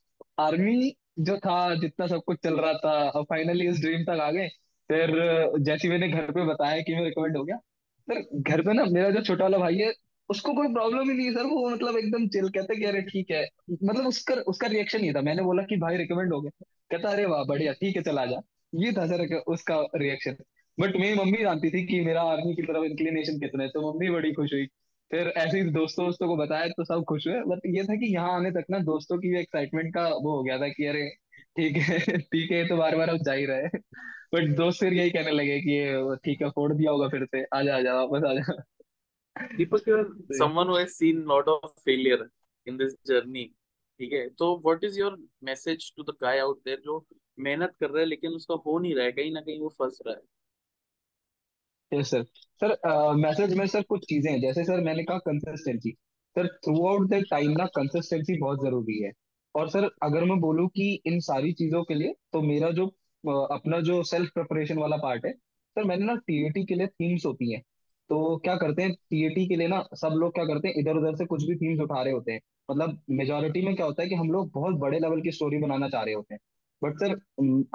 आर्मी जो था जितना सब कुछ चल रहा था अब फाइनली इस ड्रीम तक आ गए। फिर जैसे मैंने घर पे बताया कि मैं रिकमेंड हो गया, सर घर पे ना मेरा जो छोटा वाला भाई है उसको कोई प्रॉब्लम ही नहीं है सर, वो मतलब एकदम चिल, कहते कि अरे ठीक है, मतलब उसका रिएक्शन ये था। मैंने बोला कि भाई रिकमेंड हो गया, कहता अरे वाह बढ़िया ठीक है चला जा, ये था सर उसका रिएक्शन। बट मेरी मम्मी जानती थी कि मेरा आर्मी की तरफ इंक्लिनेशन कितना है, तो मम्मी बड़ी खुश हुई। फिर ऐसे ही दोस्तों को बताया तो सब खुश हुए। बट ये था कि यहाँ आने तक ना दोस्तों की एक्साइटमेंट का वो हो गया था कि अरे ठीक है तो बार बार अब जा ही रहे, बट दोस्त फिर यही कहने लगे कि ठीक है फोड़ दिया होगा फिर से, आ जा वापस आ जा। Deepak, someone who has seen lot of failure in this journey, ठीक है, तो what is your message to the guy out there जो मेहनत कर रहा है लेकिन उसका हो नहीं रहा है, कहीं ना कहीं वो फंस रहा है। Yes sir, सर मैसेज में सर कुछ चीजें हैं, जैसे सर मैंने कहा consistency, sir throughout the time ना कंसिस्टेंसी बहुत जरूरी है। और सर अगर मैं बोलूँ कि इन सारी चीजों के लिए तो मेरा जो अपना जो सेल्फ प्रिपरेशन वाला पार्ट है सर, मैंने ना टीईटी के लिए थीम्स होती है, तो क्या करते हैं टीएटी के लिए ना सब लोग क्या करते हैं इधर उधर से कुछ भी थीम्स उठा रहे होते हैं। मतलब मेजोरिटी में क्या होता है कि हम लोग बहुत बड़े लेवल की स्टोरी बनाना चाह रहे होते हैं, बट सर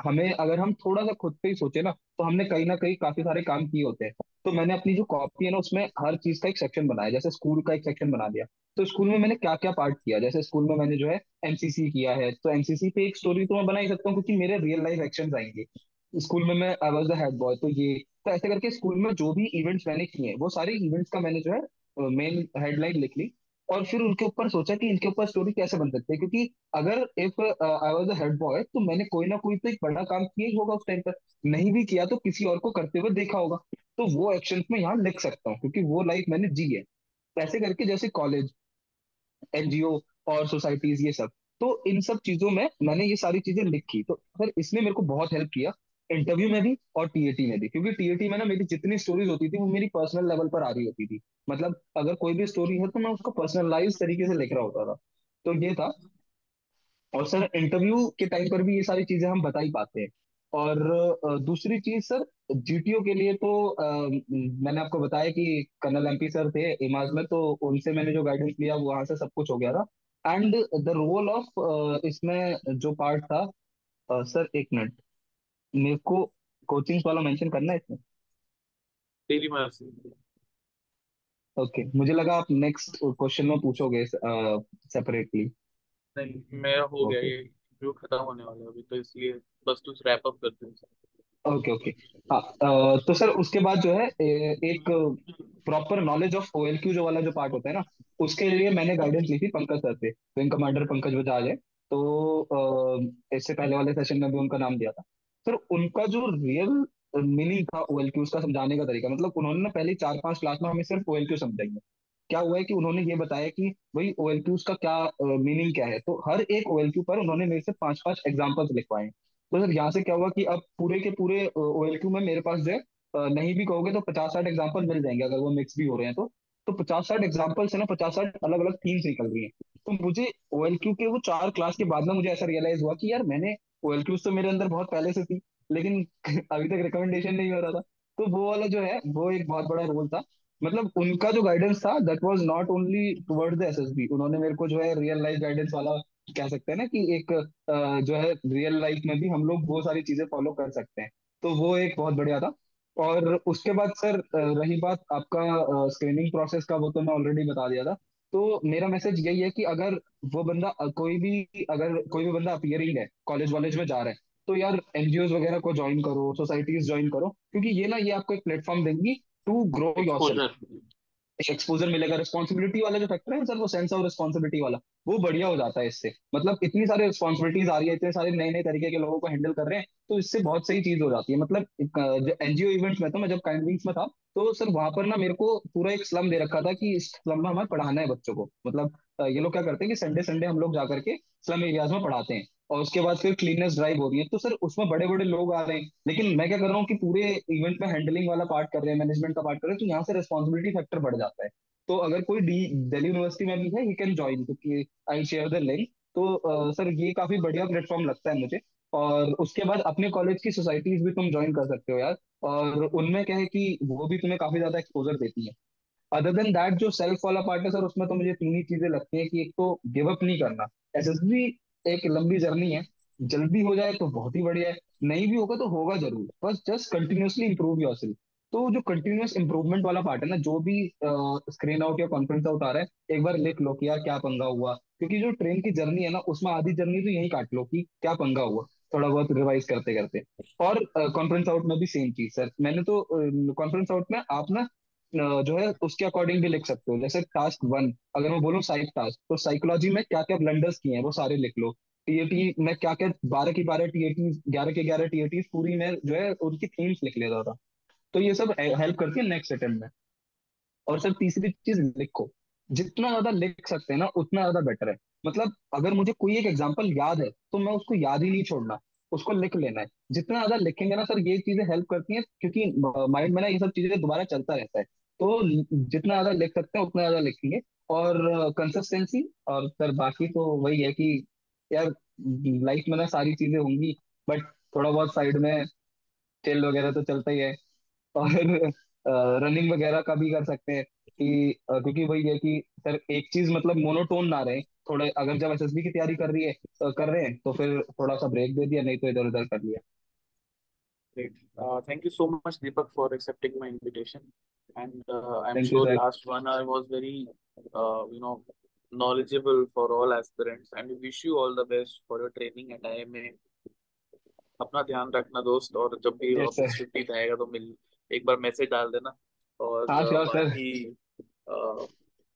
हमें अगर हम थोड़ा सा खुद पे ही सोचे ना तो हमने कहीं ना कहीं काफी सारे काम किए होते हैं। तो मैंने अपनी जो कॉपी है ना उसमें हर चीज का एक सेक्शन बनाया, जैसे स्कूल का एक सेक्शन बना दिया तो स्कूल में मैंने क्या क्या पार्ट किया, जैसे स्कूल में मैंने जो है एनसीसी किया है, तो एनसीसी पे एक स्टोरी तो मैं बना ही सकता हूँ क्योंकि मेरे रियल लाइफ एक्शन आएंगे। स्कूल में मैं I was the head boy, तो ये तो ऐसे करके स्कूल में जो भी इवेंट्स मैंने किए हैं वो सारे इवेंट्स का मैंने जो है मेन हेडलाइन लिख ली और फिर उनके ऊपर सोचा कि इनके ऊपर स्टोरी कैसे बन सकती है, क्योंकि अगर if I was the head boy तो मैंने कोई ना कोई तो एक बड़ा काम किया ही होगा उस टाइम पर, नहीं भी किया तो किसी और को करते हुए देखा होगा, तो वो एक्शन में यहाँ लिख सकता हूँ क्योंकि वो लाइफ मैंने जी है। ऐसे करके जैसे कॉलेज, एनजीओ और सोसाइटीज, ये सब, तो इन सब चीजों में मैंने ये सारी चीजें लिखी। तो फिर इसने मेरे को बहुत हेल्प किया इंटरव्यू में भी और टीएटी में भी, क्योंकि टीएटी में ना मेरी जितनी स्टोरीज होती थी वो मेरी पर्सनल लेवल पर आ रही होती थी। मतलब अगर कोई भी स्टोरी है तो मैं उसको पर्सनलाइज तरीके से लिख रहा होता था, तो ये था। और सर इंटरव्यू के टाइम पर भी ये सारी चीजें हम बता ही पाते हैं। और दूसरी चीज सर जीटीओ के लिए तो मैंने आपको बताया कि कर्नल एमपी सर थे इमाज में, तो उनसे मैंने जो गाइडेंस लिया वहां से सब कुछ हो गया था। एंड द रोल ऑफ इसमें जो पार्ट था सर, एक मिनट मेरे को कोचिंग वाला मेंशन करना है इसमें, तेरी मर्जी। ओके, मुझे लगा आप नेक्स्ट क्वेश्चन में पूछोगे सेपरेटली। नहीं, मेरा हो गया, ये जो खत्म होने वाला है अभी, तो इसलिए बस कुछ रैप अप करते हैं। ओके हाँ, तो सर उसके बाद जो है एक प्रॉपर नॉलेज ऑफ ओएलक्यू जो वाला जो पार्ट होता है ना, उसके लिए मैंने गाइडेंस ली थी पंकज सर से, विंग कमांडर पंकज बजाज है, तो इससे पहले वाले सेशन में भी उनका नाम दिया था। सर उनका जो रियल मीनिंग था ओएलक्यू, उसका समझाने का तरीका, मतलब उन्होंने ना पहले 4-5 क्लास में हमें सिर्फ ओएलक्यू समझाएंगे। क्या हुआ है कि उन्होंने ये बताया कि भाई ओएलक्यू का क्या मीनिंग क्या है, तो हर एक ओएलक्यू पर उन्होंने मेरे से 5-5 एग्जाम्पल्स लिखवाए। तो सर यहाँ से क्या हुआ कि अब पूरे के पूरे ओएलक्यू में मेरे पास जो है नहीं भी कहोगे तो 50-60 एग्जाम्पल मिल जाएंगे, अगर वो मिक्स भी हो रहे हैं तो 50-60 एग्जाम्पल्स है ना, 50-60 अलग अलग थीम्स निकल रही हैं। तो मुझे ओएलक्यू के वो 4 क्लास के बाद में मुझे ऐसा रियलाइज हुआ कि यार मैंने OLQs तो मेरे अंदर बहुत पहले से थी लेकिन अभी तक रिकमेंडेशन नहीं हो रहा था, तो वो वाला जो है वो एक बहुत बड़ा रोल था। मतलब उनका जो गाइडेंस था that was not only towards the SSB, उन्होंने मेरे को जो है रियल लाइफ गाइडेंस वाला कह सकते हैं ना कि एक जो है रियल लाइफ में भी हम लोग वो सारी चीजें फॉलो कर सकते हैं, तो वो एक बहुत बढ़िया था। और उसके बाद सर रही बात आपका स्क्रीनिंग प्रोसेस का, वो तो मैं ऑलरेडी बता दिया था। तो मेरा मैसेज यही है कि अगर वो बंदा कोई भी बंदा अपीयरिंग है, कॉलेज वॉलेज में जा रहा है, तो यार एनजीओ वगैरह को ज्वाइन करो, सोसाइटीज ज्वाइन करो, क्योंकि ये ना ये आपको एक प्लेटफॉर्म देंगी टू ग्रो योरसेल्फ, एक्सपोजर मिलेगा। रिस्पॉन्सिबिलिटी वाला जो फैक्टर है सर, वो सेंस ऑफ रिस्पॉन्सिबिलिटी वाला वो बढ़िया हो जाता है इससे। मतलब इतनी सारी रिस्पॉन्सिबिलिटीज आ रही है, इतने सारे नए नए तरीके के लोगों को हैंडल कर रहे हैं, तो इससे बहुत सही चीज हो जाती है। मतलब एनजीओ इवेंट्स में तो मैं जब काइंड विंग्स में था तो सर वहां पर ना मेरे को पूरा एक स्लम दे रखा था कि इस स्लम में हमें पढ़ाना है बच्चों को। मतलब ये लोग क्या करते हैं कि संडे संडे हम लोग जाकर के स्लम एरियाज में पढ़ाते हैं और उसके बाद फिर क्लीनर्स ड्राइव हो रही है। तो सर उसमें बड़े बड़े लोग आ रहे हैं, लेकिन मैं क्या कर रहा हूँ कि पूरे इवेंट में हैंडलिंग वाला पार्ट कर रहे हैं, मैनेजमेंट का पार्ट कर रहे हैं, तो यहाँ से रिस्पॉन्सिबिलिटी फैक्टर बढ़ जाता है। तो अगर कोई दिल्ली यूनिवर्सिटी में भी है, ही कैन ज्वाइन, क्योंकि आई शेयर द लिंक। तो सर ये काफी बढ़िया प्लेटफॉर्म लगता है मुझे। और उसके बाद अपने कॉलेज की सोसाइटीज भी तुम ज्वाइन कर सकते हो यार, और उनमें क्या है कि वो भी तुम्हें काफी ज्यादा एक्सपोजर देती है। अदर देन दैट जो सेल्फ वाला पार्ट है सर, उसमें तो मुझे तीन ही चीजें लगती है कि एक तो गिव अप नहीं करना, एसएसबी एक लंबी जर्नी है, जल्दी हो जाए तो बहुत ही बढ़िया है, नहीं भी होगा तो होगा जरूर, बस जस्ट कंटिन्यूअसली इंप्रूव योरसेल्फ। तो जो कंटिन्यूअस इंप्रूवमेंट वाला पार्ट है ना, जो भी स्क्रीन आउट या कॉन्फ्रेंस आउट आ रहा है, एक बार लिख लो कि यार क्या पंगा हुआ, क्योंकि जो ट्रेन की जर्नी है ना उसमें आधी जर्नी तो यही काट लो कि क्या पंगा हुआ, थोड़ा बहुत रिवाइज करते करते। और कॉन्फ्रेंस आउट में भी सेम चीज सर, मैंने तो कॉन्फ्रेंस आउट में आप ना जो है उसके अकॉर्डिंग भी लिख सकते हो। जैसे टास्क 1 अगर मैं बोलूँ साइक टास्क, तो साइकोलॉजी में क्या क्या ब्लंडर्स किए हैं वो सारे लिख लो। टीएटी में क्या क्या 12 की 12 टीएटीज, 11 के 11 टीएटीज पूरी में जो है उनकी थीम्स लिख लेता था, तो ये सब हेल्प करती है नेक्स्ट अटेम्प्ट में। और सर तीसरी चीज लिखो, जितना ज्यादा लिख सकते हैं ना उतना ज्यादा बेटर है। मतलब अगर मुझे कोई एक एग्जाम्पल याद है तो मैं उसको याद ही नहीं छोड़ना, उसको लिख लेना है। जितना ज्यादा लिखेंगे ना सर ये चीजें हेल्प करती हैं, क्योंकि माइंड में ना ये सब चीजें दोबारा चलता रहता है, तो जितना ज्यादा लिख सकते हैं उतना ज्यादा लिखेंगे। और कंसिस्टेंसी, और सर बाकी तो वही है कि यार लाइफ में ना सारी चीजें होंगी, बट थोड़ा बहुत साइड में चिल वगैरह तो चलता ही है, और रनिंग वगैरह का भी कर सकते हैं कि क्योंकि वही है कि सर एक चीज मतलब मोनोटोन ना रहे थोड़े। अगर जब एसएसबी की तैयारी कर रहे हैं तो फिर थोड़ा सा ब्रेक दे दिया, नहीं तो इधर उधर कर लिया। Thank you so much, Deepak, for accepting my invitation. And I'm sure last 1 hour was very, knowledgeable for all aspirants. And we wish you all the best for your training at IMA. अपना ध्यान रखना दोस्त, और जब भी opportunity आएगा तो एक बार मैसेज डाल देना। और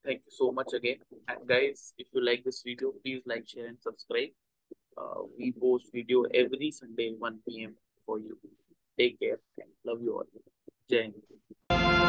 thank you so much again. And guys, if you like this video, please like, share, and subscribe. We post video every Sunday 1 PM for you. Take care and love you all. Jai Hind.